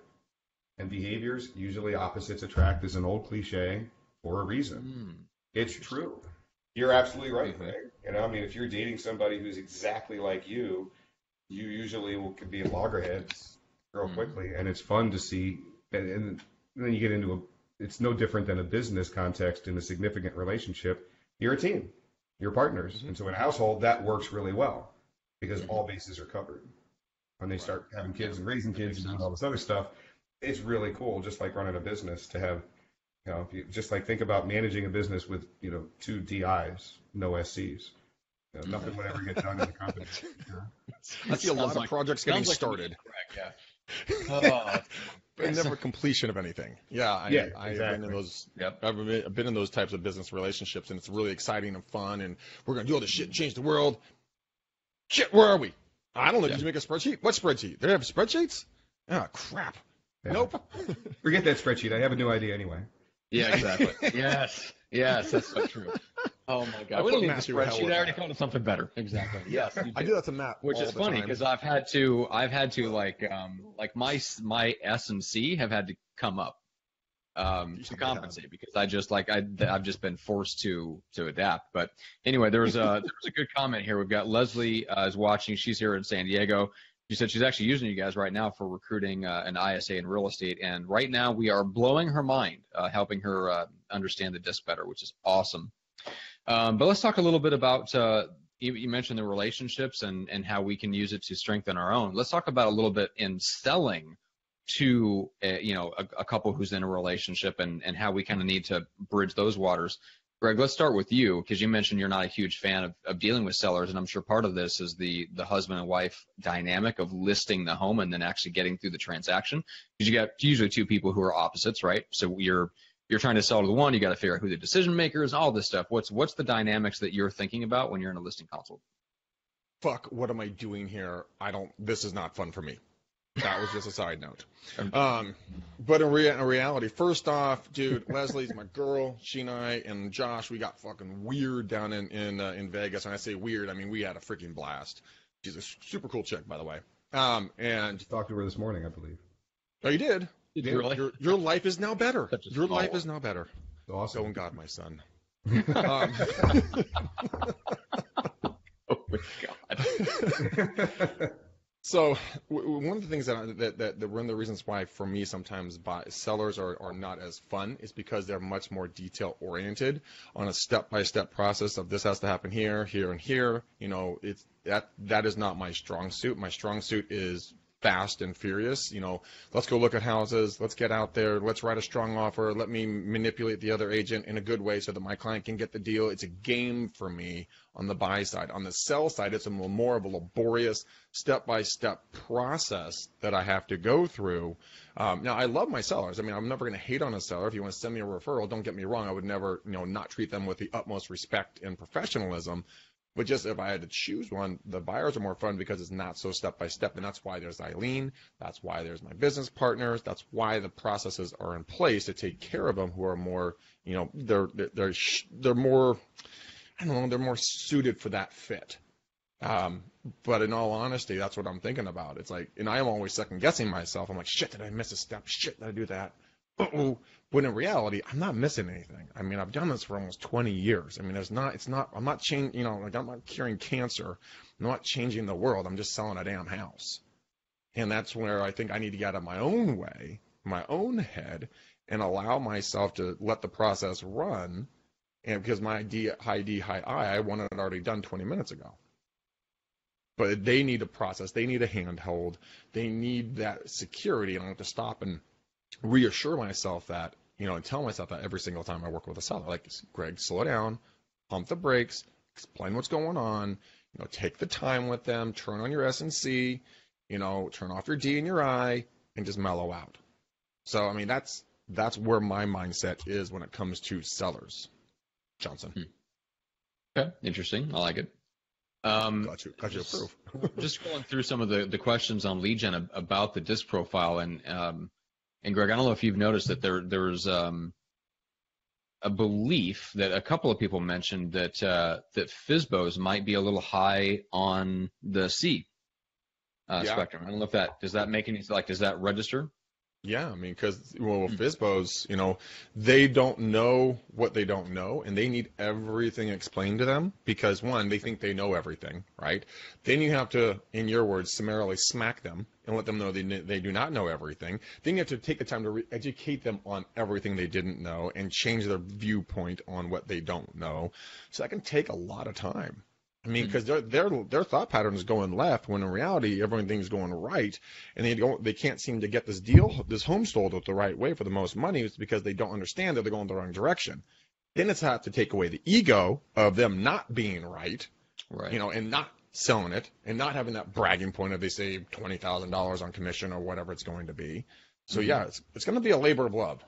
And behaviors, usually opposites attract, is an old cliche for a reason. It's true. You're absolutely right, Greg. If you're dating somebody who's exactly like you, you usually could be at loggerheads real quickly, and it's fun to see. And then you get into it's no different than a business context in a significant relationship. You're a team, you're partners. And so in a household, that works really well because all bases are covered. When they start having kids and raising kids and doing all this other stuff, it's really cool, just like running a business, to have if you just think about managing a business with, two DIs, no SCs. Nothing would ever get done in the company. I see a lot of projects getting started. Correct, yeah. But never completion of anything. I've been in those. I've been in those types of business relationships, and it's really exciting and fun, and we're going to do all this shit and change the world. Shit, where are we? I don't know. Did you make a spreadsheet? What spreadsheet? They have spreadsheets? Oh, crap. Yeah. Nope. Forget that spreadsheet. I have a new idea anyway. Yeah, exactly. Yes, that's so true. Oh my God, we don't need a spreadsheet. I already come to something better. Exactly. Yes, I do that to Matt, which is funny because I've had to like my S and C have had to come up to compensate because I've just been forced to adapt. But anyway, there was a good comment here. We've got Leslie is watching. She's here in San Diego. She said she's actually using you guys right now for recruiting an ISA in real estate, and right now we are blowing her mind, helping her understand the DISC better, which is awesome. But let's talk a little bit about you mentioned the relationships and how we can use it to strengthen our own. Let's talk about a little bit in selling to a couple who's in a relationship and how we kind of need to bridge those waters. Greg, let's start with you because you mentioned you're not a huge fan of dealing with sellers, and I'm sure part of this is the husband and wife dynamic of listing the home and then actually getting through the transaction, because you got usually two people who are opposites, right? So you're trying to sell to the one, you got to figure out who the decision maker is, all this stuff. What's the dynamics that you're thinking about when you're in a listing consult? Fuck, what am I doing here? This is not fun for me. That was just a side note. But in reality, first off, dude, Leslie's my girl. She and I and Josh, we got fucking weird down in Vegas. And I say weird, I mean, we had a freaking blast. She's a super cool chick, by the way. And I just talked to her this morning, I believe. Oh, you did? Did you really? Your life is now better. Your life is now better. Awesome. Oh, and God, my son. Oh, my God. So one of the things that one of the reasons why for me sometimes sellers are not as fun is because they're much more detail oriented on a step-by-step process of this has to happen here, here, and here. That is not my strong suit. My strong suit is fast and furious, you know, let's go look at houses, let's get out there, let's write a strong offer, let me manipulate the other agent in a good way so that my client can get the deal. It's a game for me on the buy side. On the sell side, it's a more of a laborious step-by-step process that I have to go through. Now, I love my sellers. I mean, I'm never going to hate on a seller. If you want to send me a referral, don't get me wrong. I would never, you know, not treat them with the utmost respect and professionalism. But just if I had to choose one, the buyers are more fun because it's not so step by step. And that's why there's Eileen. That's why there's my business partners. That's why the processes are in place to take care of them, who are more, you know, they're more, I don't know, they're more suited for that fit. But in all honesty, that's what I'm thinking about. It's like, and I am always second guessing myself. I'm like, shit, did I miss a step? Shit, did I do that? Uh-oh. When in reality, I'm not missing anything. I mean, I've done this for almost 20 years. I mean, I'm not changing, you know, like I'm not curing cancer, I'm not changing the world. I'm just selling a damn house. And that's where I think I need to get out of my own way, my own head, and allow myself to let the process run. And because my I wanted it already done 20 minutes ago. But they need a process. They need a handhold. They need that security. And I have to stop and reassure myself that, you know, and tell myself that every single time I work with a seller, like, Greg, slow down, pump the brakes, explain what's going on, you know, take the time with them, turn on your S&C, you know, turn off your D and your I, and just mellow out. So, I mean, that's where my mindset is when it comes to sellers. Johnson. Okay. Interesting. I like it. Got you approved. Just going through some of the questions on lead gen about the DISC profile, and Greg, I don't know if you've noticed that there's a belief that a couple of people mentioned that that FSBOs might be a little high on the C spectrum. I don't know if that does that register? Yeah, I mean, because, well, FSBOs, you know, they don't know what they don't know, and they need everything explained to them because, one, they think they know everything, right? Then you have to, in your words, summarily smack them and let them know they do not know everything. Then you have to take the time to educate them on everything they didn't know and change their viewpoint on what they don't know. So that can take a lot of time. I mean, because their thought pattern is going left when in reality everything's going right, and they can't seem to get this deal, this home sold at the right way for the most money. It's because they don't understand that they're going the wrong direction. Then it's have to take away the ego of them not being right, you know, and not selling it and not having that bragging point of they saved $20,000 on commission or whatever it's going to be. So yeah, it's going to be a labor of love,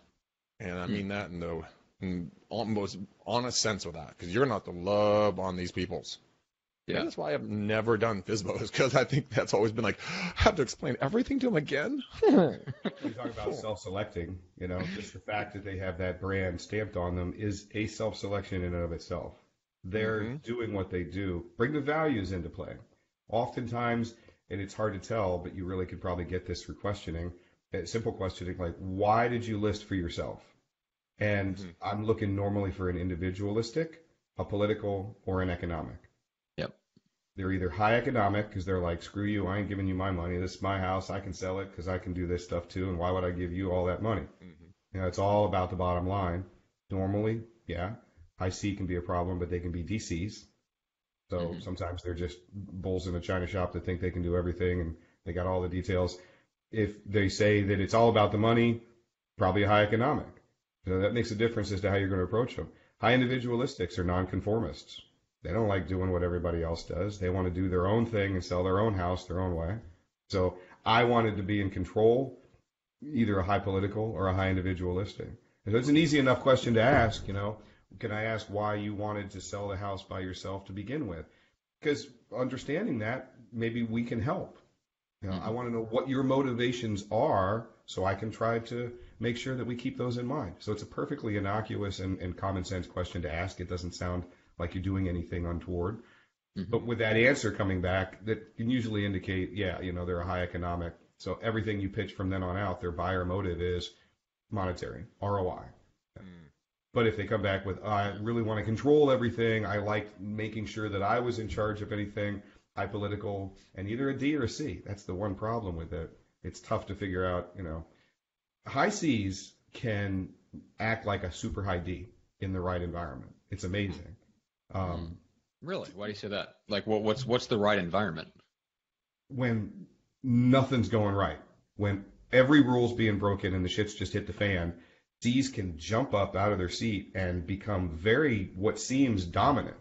and I mean that in the most honest sense of that, because you're not the love on these peoples. Yeah. And that's why I've never done FSBOs, because I think that's always been like, I have to explain everything to them again. You talk about self-selecting, you know, just the fact that they have that brand stamped on them is a self-selection in and of itself. They're doing what they do. Bring the values into play. Oftentimes, and it's hard to tell, but you really could probably get this through questioning, simple questioning, like, why did you list for yourself? And I'm looking normally for an individualistic, a political, or an economic. They're either high economic because they're like, screw you, I ain't giving you my money. This is my house. I can sell it because I can do this stuff too. And why would I give you all that money? You know, it's all about the bottom line. Normally, yeah, high C can be a problem, but they can be DCs. So sometimes they're just bulls in a china shop that think they can do everything and they got all the details. If they say that it's all about the money, probably a high economic. So that makes a difference as to how you're going to approach them. High individualistics are nonconformists. They don't like doing what everybody else does. They want to do their own thing and sell their own house their own way. So I wanted to be in control, either a high political or a high individualistic. And so it's an easy enough question to ask, you know, can I ask why you wanted to sell the house by yourself to begin with? Because understanding that, maybe we can help. You know, I want to know what your motivations are so I can try to make sure that we keep those in mind. So it's a perfectly innocuous and common sense question to ask. It doesn't sound like you're doing anything untoward. But with that answer coming back, that can usually indicate, yeah, you know, they're a high economic. So everything you pitch from then on out, their buyer motive is monetary, ROI. But if they come back with, I really want to control everything, I like making sure that I was in charge of anything, high political, and either a D or a C. That's the one problem with it. It's tough to figure out, you know. High C's can act like a super high D in the right environment. It's amazing. Really? Why do you say that? Like, what's the right environment? When nothing's going right. When every rule's being broken and the shit's just hit the fan, Cs can jump up out of their seat and become very, what seems dominant,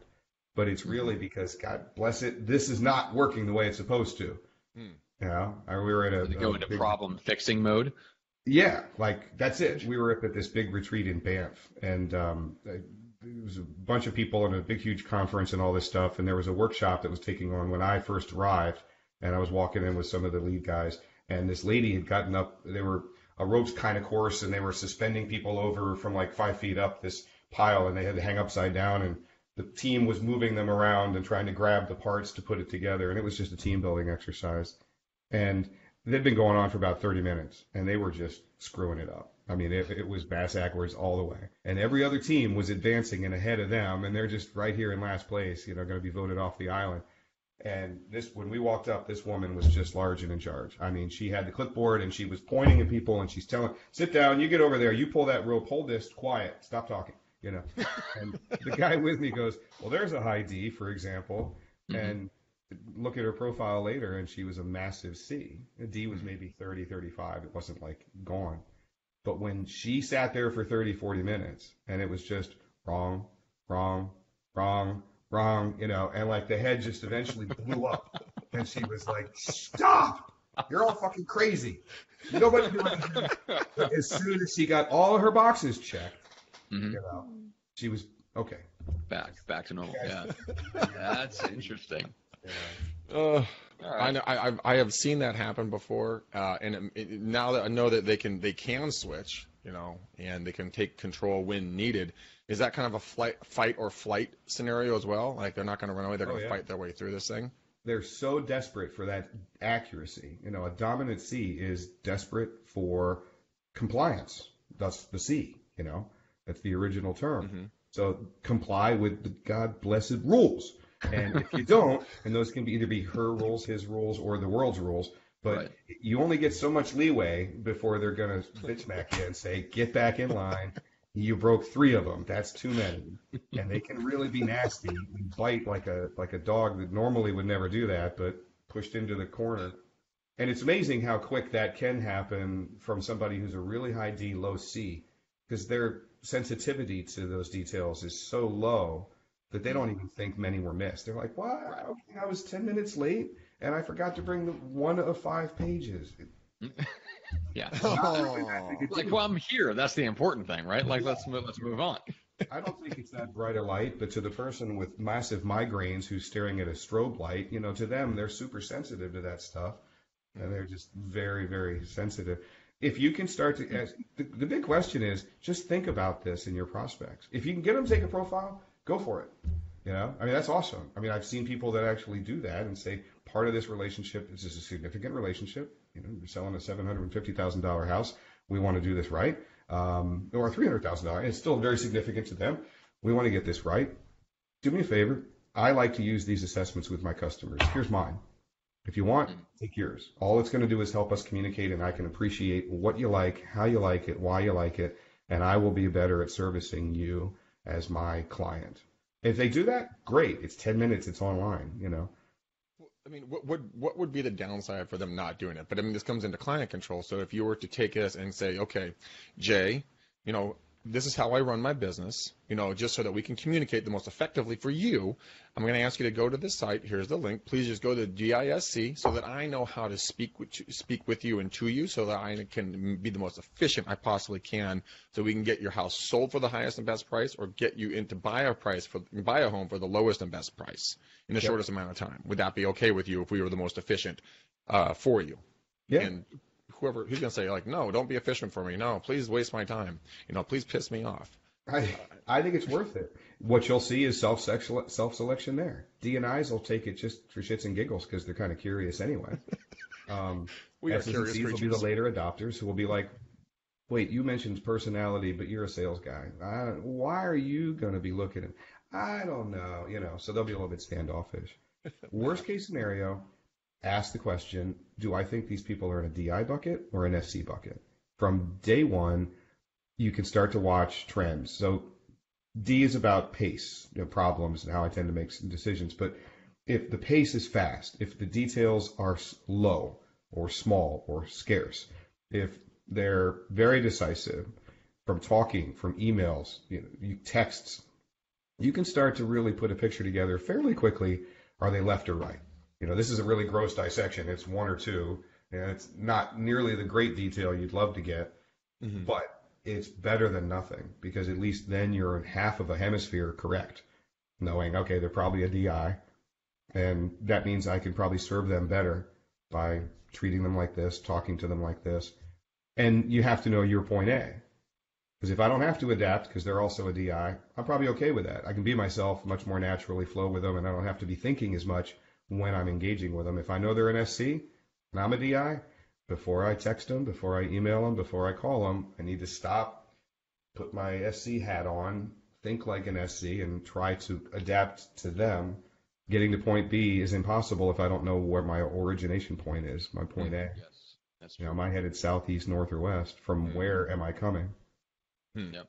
but it's really because, God bless it, this is not working the way it's supposed to. You know, we were at a, go into problem fixing mode. Yeah, like that's it. We were up at this big retreat in Banff, and it was a bunch of people and a big, huge conference and all this stuff. And there was a workshop that was taking on when I first arrived, and I was walking in with some of the lead guys, and this lady had gotten up. They were a ropes kind of course, and they were suspending people over from like 5 feet up this pile, and they had to hang upside down, and the team was moving them around and trying to grab the parts to put it together. And it was just a team building exercise. And they'd been going on for about 30 minutes, and they were just screwing it up. I mean, it was bass-ackwards all the way. And every other team was advancing and ahead of them, and they're just right here in last place, you know, going to be voted off the island. And this, when we walked up, this woman was just large and in charge. I mean, she had the clipboard, and she was pointing at people, and she's telling, sit down, you get over there, you pull that rope, hold this, quiet, stop talking, you know. And the guy with me goes, well, there's a high D, for example, and look at her profile later, and she was a massive C. A D was maybe 30, 35. It wasn't like gone. But when she sat there for 30, 40 minutes, and it was just wrong, wrong, wrong, wrong, you know, and like the head just eventually blew up, and she was like, stop! You're all fucking crazy. Nobody do anything. But as soon as she got all of her boxes checked, you know, she was okay. Back to normal. Yeah. That's interesting. Yeah. Right. I know, I have seen that happen before, and now that I know that they can switch, you know, and they can take control when needed. Is that kind of a fight or flight scenario as well? Like they're not going to run away; they're going to fight their way through this thing. They're so desperate for that accuracy. You know, a dominant C is desperate for compliance. That's the C. You know, that's the original term. So comply with the God blessed rules. And if you don't, and those can be either be her rules, his rules, or the world's rules, but you only get so much leeway before they're going to bitch back you and say, get back in line. You broke 3 of them. That's too many. And they can really be nasty and bite like a dog that normally would never do that, but pushed into the corner. And it's amazing how quick that can happen from somebody who's a really high D, low C, because their sensitivity to those details is so low that they don't even think many were missed. They're like, what? Okay, I was 10 minutes late, and I forgot to bring the 1 of 5 pages. Yeah. Like, well, I'm here. That's the important thing, right? Like, let's move on. I don't think it's that bright a light, but to the person with massive migraines who's staring at a strobe light, you know, to them, they're super sensitive to that stuff, and they're just very, very sensitive. If you can start to ask, the big question is, just think about this in your prospects. If you can get them to take a profile, go for it. You know, I mean, that's awesome. I mean, I've seen people that actually do that and say part of this relationship is a significant relationship. You know, you're selling a $750,000 house. We want to do this right. Or $300,000. It's still very significant to them. We want to get this right. Do me a favor. I like to use these assessments with my customers. Here's mine. If you want, take yours. All it's going to do is help us communicate, and I can appreciate what you like, how you like it, why you like it, and I will be better at servicing you as my client. If they do that, great. It's 10 minutes. It's online, you know. I mean, what would be the downside for them not doing it? But I mean, this comes into client control. So if you were to take this and say, okay, Jay, you know, this is how I run my business, you know, just so that we can communicate the most effectively for you, I'm going to ask you to go to this site. Here's the link. Please just go to DISC so that I know how to speak with you and to you so that I can be the most efficient I possibly can so we can get your house sold for the highest and best price or get you into buy a home for the lowest and best price in the shortest amount of time. Would that be okay with you if we were the most efficient for you? Yeah. And who's going to say, like, no, don't be a fisherman for me. No, please waste my time. You know, please piss me off. I think it's worth it. What you'll see is self-selection there. D&Is will take it just for shits and giggles because they're kind of curious anyway. We are curious creatures. Will be the later adopters who will be like, wait, you mentioned personality, but you're a sales guy. Why are you going to be looking at him? I don't know. You know, so they'll be a little bit standoffish. Worst case scenario, ask the question, do I think these people are in a DI bucket or an FC bucket? From day one, you can start to watch trends. So D is about pace, you know, problems and how I tend to make some decisions. But if the pace is fast, if the details are low, or small or scarce. If they're very decisive from talking, from emails, texts, you can start to really put a picture together fairly quickly. Are they left or right? This is a really gross dissection. It's one or two, and it's not nearly the great detail you'd love to get, mm-hmm. but it's better than nothing, because at least then you're in half of a hemisphere correct, knowing, okay, they're probably a DI, and that means I can probably serve them better by treating them like this, talking to them like this. And you have to know your point A, because if I don't have to adapt because they're also a DI, I'm probably okay with that. I can be myself, much more naturally flow with them, and I don't have to be thinking as much when I'm engaging with them. If I know they're an SC and I'm a DI, before I text them, before I email them, before I call them, I need to stop, put my SC hat on, think like an SC, and try to adapt to them. Getting to point B is impossible if I don't know where my origination point is, my point A. Yes, that's true. Am I headed south, east, north, or west? From where am I coming? Yep.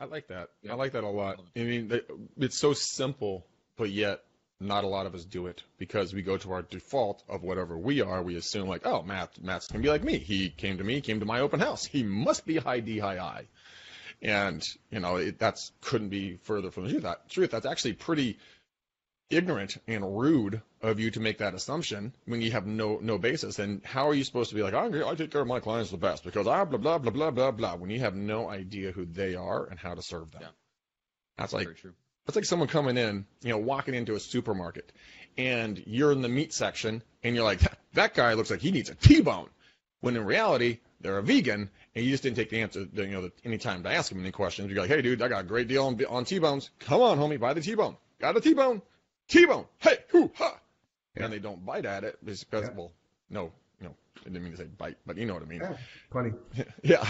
I like that. Yep. I like that a lot. I mean, it's so simple, but yet not a lot of us do it, because we go to our default of whatever we are. We assume, like, oh, Matt's going to be like me. He came to me, came to my open house. He must be high D, high I. And, that couldn't be further from the truth. That's actually pretty ignorant and rude of you to make that assumption when you have no basis. And how are you supposed to be like, I take care of my clients the best because I blah, blah, blah, blah, blah, blah, when you have no idea who they are and how to serve them? Yeah. That's like very true. It's like someone coming in, walking into a supermarket, and you're in the meat section, and you're like, that guy looks like he needs a T-bone, when in reality, they're a vegan, and you just didn't take the answer, any time to ask him any questions. You're like, hey, dude, I got a great deal on T-bones. Come on, homie, buy the T-bone. Got a T-bone. T-bone. Hey, hoo, ha. Yeah. And they don't bite at it. It's because, well, no, I didn't mean to say bite, but you know what I mean. Yeah, funny. Yeah.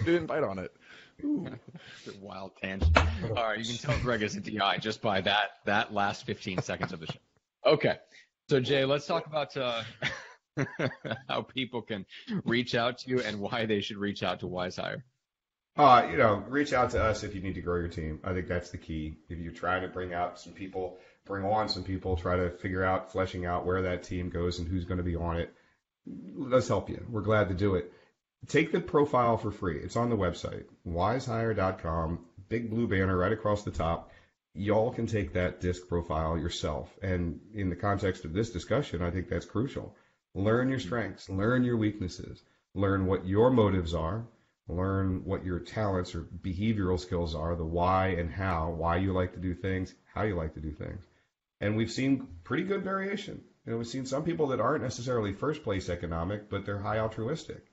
They didn't bite on it. Ooh. Wild tangent. All right, you can tell Greg is a DI just by that last 15 seconds of the show. Okay, so Jay, let's talk about how people can reach out to you and why they should reach out to Wise Hire. Reach out to us if you need to grow your team. I think that's the key. If you're trying to bring out some people, bring on some people, try to figure out, fleshing out where that team goes and who's going to be on it. Let's help you. We're glad to do it. Take the profile for free. It's on the website, wisehire.com, big blue banner right across the top. Y'all can take that DISC profile yourself. And in the context of this discussion, I think that's crucial. Learn your strengths, learn your weaknesses, learn what your motives are, learn what your talents or behavioral skills are, the why and how, why you like to do things, how you like to do things. And we've seen pretty good variation. We've seen some people that aren't necessarily first place economic, but they're high altruistic.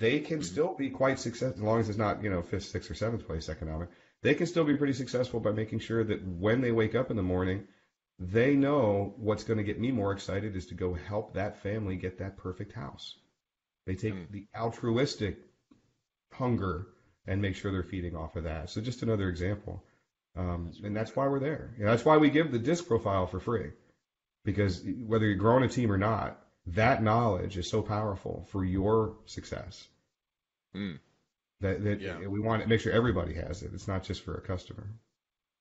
They can still be quite successful, as long as it's not, 5th, 6th, or 7th place economic. They can still be pretty successful by making sure that when they wake up in the morning, they know what's going to get me more excited is to go help that family get that perfect house. They take the altruistic hunger and make sure they're feeding off of that. So just another example. And that's why we're there. That's why we give the DISC profile for free, because whether you're growing a team or not, that knowledge is so powerful for your success we want to make sure everybody has it. It's not just for a customer.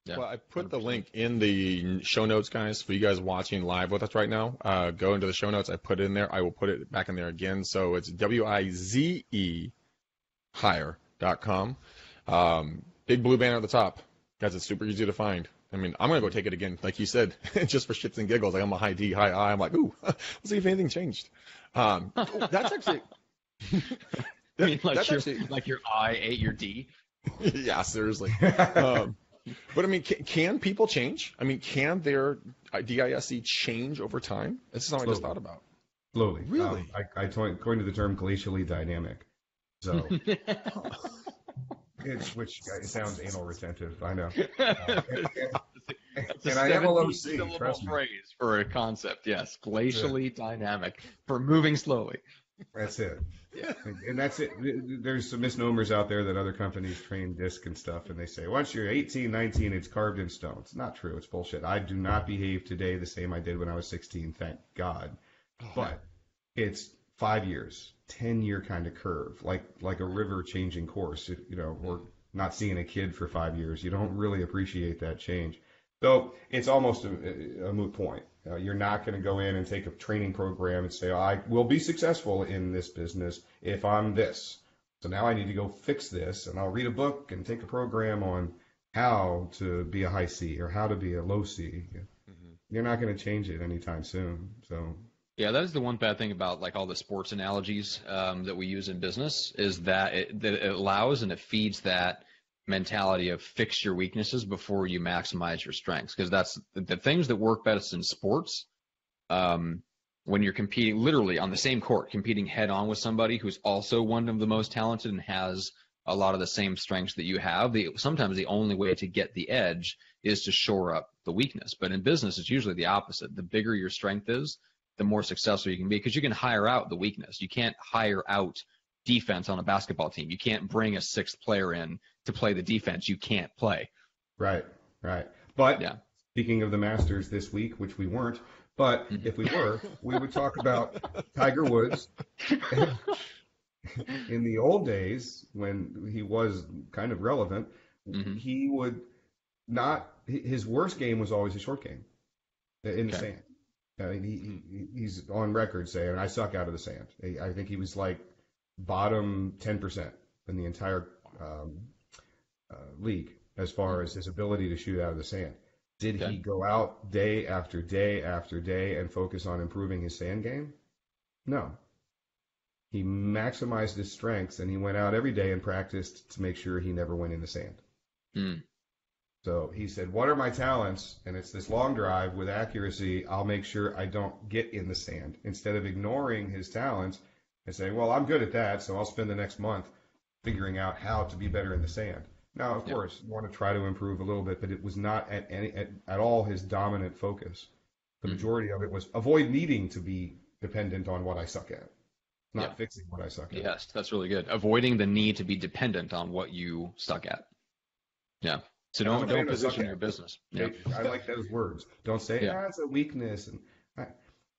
Yeah. Well, I put 100%. The link in the show notes, guys, for you guys watching live with us right now. Go into the show notes. I put it in there. I will put it back in there again. So it's wisehire.com. Big blue banner at the top. Guys, it's super easy to find. I mean, I'm going to go take it again, like you said, just for shits and giggles. Like, I'm a high D, high I. I'm like, ooh, let's see if anything changed. That's actually... I mean, like your I ate your D? Yeah, seriously. But, I mean, can people change? I mean, can their DISC change over time? This is something I just thought about. Slowly. Really? I coined the term glacially dynamic. So... Which sounds anal retentive, I know. That's a 17-syllable phrase for a concept, yes. Glacially dynamic, for moving slowly. That's it. Yeah. And that's it. There's some misnomers out there that other companies train DISC and stuff, and they say, once you're 18, 19, it's carved in stone. It's not true. It's bullshit. I do not behave today the same I did when I was 16, thank God. But it's 5 years. 10-year kind of curve, like a river changing course, or not seeing a kid for 5 years. You don't really appreciate that change. So it's almost a moot point. You're not going to go in and take a training program and say, I will be successful in this business if I'm this. So now I need to go fix this, and I'll read a book and take a program on how to be a high C or how to be a low C. Mm-hmm. You're not going to change it anytime soon. So yeah, that is the one bad thing about like all the sports analogies that we use in business is that it allows and it feeds that mentality of fix your weaknesses before you maximize your strengths, because that's the things that work best in sports. When you're competing literally on the same court, competing head on with somebody who's also one of the most talented and has a lot of the same strengths that you have, sometimes the only way to get the edge is to shore up the weakness. But in business, it's usually the opposite. The bigger your strength is, the more successful you can be, because you can hire out the weakness. You can't hire out defense on a basketball team. You can't bring a sixth player in to play the defense you can't play. Right. But yeah. Speaking of the Masters this week, which we weren't, but if we were, we would talk about Tiger Woods. In the old days, when he was kind of relevant, he would not. His worst game was always a short game in the sand. I mean, he's on record saying, "I suck out of the sand." I think he was like bottom 10% in the entire league as far as his ability to shoot out of the sand. Did he go out day after day after day and focus on improving his sand game? No. He maximized his strengths, and he went out every day and practiced to make sure he never went in the sand. Mm. So he said, what are my talents? And it's this long drive with accuracy. I'll make sure I don't get in the sand. Instead of ignoring his talents and saying, well, I'm good at that, so I'll spend the next month figuring out how to be better in the sand. Now, of course, you want to try to improve a little bit, but it was not at all his dominant focus. The majority of it was avoid needing to be dependent on what I suck at, not fixing what I suck at. Yes, that's really good. Avoiding the need to be dependent on what you suck at. Yeah. So don't position your business. Yeah. I like those words. Don't say, it's a weakness. And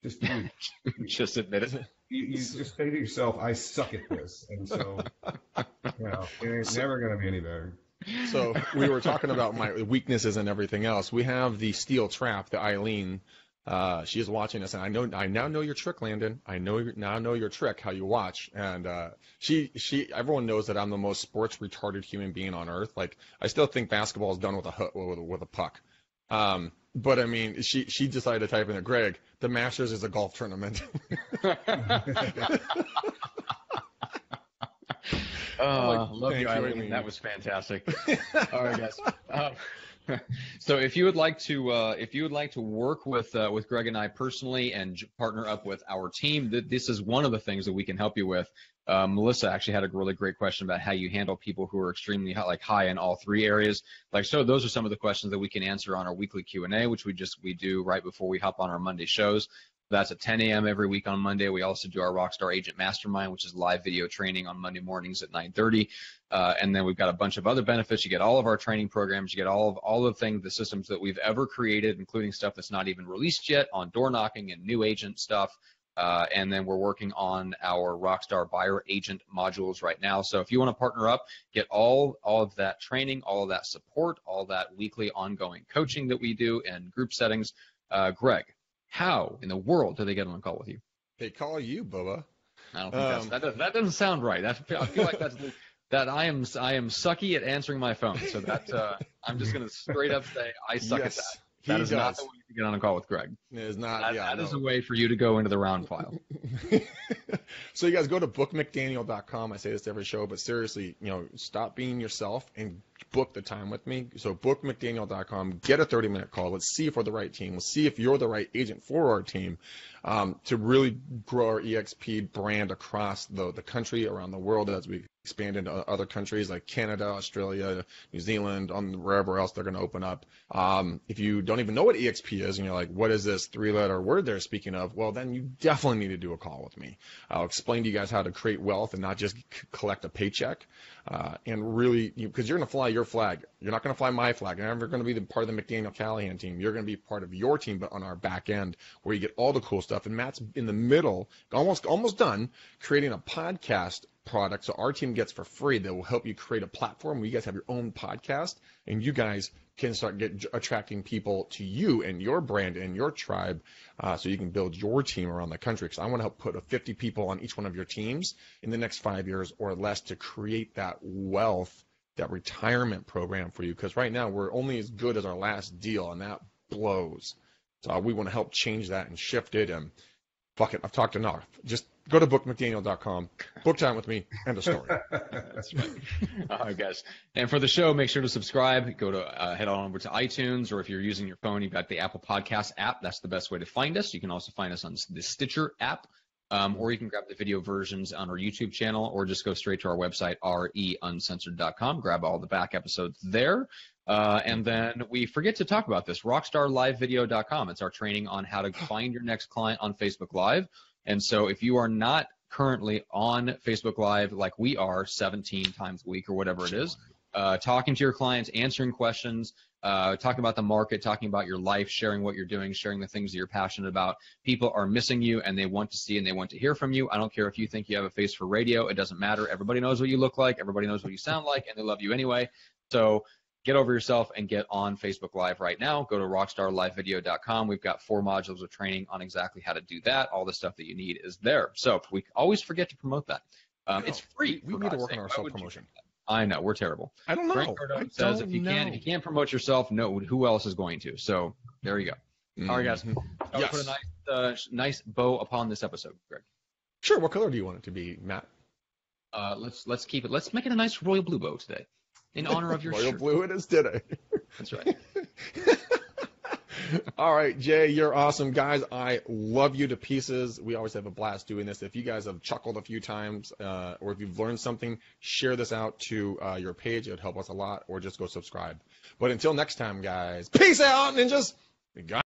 just admit it. You just say to yourself, I suck at this. And so, it's never going to be any better. So we were talking about my weaknesses and everything else. We have the steel trap, the Eileen. She is watching us, and I now know your trick, Landon. I now know your trick, how you watch. And everyone knows that I'm the most sports retarded human being on earth. Like, I still think basketball is done with a puck. But I mean, she decided to type in there, Greg, the Masters is a golf tournament. Love you, Eileen. That was fantastic. All right, guys. So if you would like to work with Greg and I personally and partner up with our team, this is one of the things that we can help you with. Melissa actually had a really great question about how you handle people who are extremely high in all three areas. Like, so those are some of the questions that we can answer on our weekly Q&A, which we do right before we hop on our Monday shows. That's at 10 a.m. every week on Monday. We also do our Rockstar Agent Mastermind, which is live video training on Monday mornings at 9:30. And then we've got a bunch of other benefits. You get all of our training programs. You get all the things, the systems that we've ever created, including stuff that's not even released yet on door knocking and new agent stuff. And then we're working on our Rockstar Buyer Agent modules right now. So if you want to partner up, get all of that training, all of that support, all that weekly ongoing coaching that we do in group settings. Greg, how in the world do they get on a call with you? They call you, Bubba. I don't think that doesn't sound right. I feel like that's that I am sucky at answering my phone. So that I'm just gonna straight up say I suck at that. That is not the way to get on a call with Greg. It is not. That is a way for you to go into the round file. So you guys go to bookmcdaniel.com. I say this every show, but seriously, stop being yourself and book the time with me. So bookmcdaniel.com, get a 30-minute call. Let's see if we're the right team. Let's see if you're the right agent for our team to really grow our EXP brand across the country, around the world, as we expand into other countries like Canada, Australia, New Zealand, on wherever else they're going to open up. If you don't even know what EXP is and you're like, what is this three-letter word they're speaking of? Well, then you definitely need to do a call with me. I'll explain to you guys how to create wealth and not just collect a paycheck. And really, because you're going to fly your flag. You're not going to fly my flag. You're never going to be part of the McDaniel Callahan team. You're going to be part of your team, but on our back end where you get all the cool stuff. And Matt's in the middle, almost done, creating a podcast product. So our team gets for free that will help you create a platform where you guys have your own podcast and you guys can start attracting people to you and your brand and your tribe, so you can build your team around the country. Because I want to help put 50 people on each one of your teams in the next 5 years or less to create that wealth, that retirement program for you. Because right now we're only as good as our last deal, and that blows. So we want to help change that and shift it. And fuck it, I've talked enough. Just go to bookmcdaniel.com, book time with me, end of story. That's right. All right, guys. And for the show, make sure to subscribe. Go to head on over to iTunes, or if you're using your phone, you've got the Apple Podcast app. That's the best way to find us. You can also find us on the Stitcher app, or you can grab the video versions on our YouTube channel, or just go straight to our website, reuncensored.com. Grab all the back episodes there. And then we forget to talk about this, rockstarlivevideo.com. It's our training on how to find your next client on Facebook Live. And so if you are not currently on Facebook Live like we are 17 times a week or whatever it is, talking to your clients, answering questions, talking about the market, talking about your life, sharing what you're doing, sharing the things that you're passionate about. People are missing you, and they want to see and they want to hear from you. I don't care if you think you have a face for radio. It doesn't matter. Everybody knows what you look like. Everybody knows what you sound like, and they love you anyway. So get over yourself and get on Facebook Live right now. Go to rockstarlivevideo.com. We've got 4 modules of training on exactly how to do that. All the stuff that you need is there. So we always forget to promote that. It's free. We need to work on our self-promotion. I know. We're terrible. I don't know. Frank Cardone says if you can't promote yourself, no, who else is going to? So there you go. All right, guys. Yes. Put a nice bow upon this episode, Greg. Sure. What color do you want it to be, Matt? Let's keep it. Let's make it a nice royal blue bow today. In honor of your royal shirt. Blue it is today. That's right. All right, Jay, you're awesome. Guys, I love you to pieces. We always have a blast doing this. If you guys have chuckled a few times, or if you've learned something, share this out to your page. It would help us a lot, or just go subscribe. But until next time, guys, peace out, ninjas.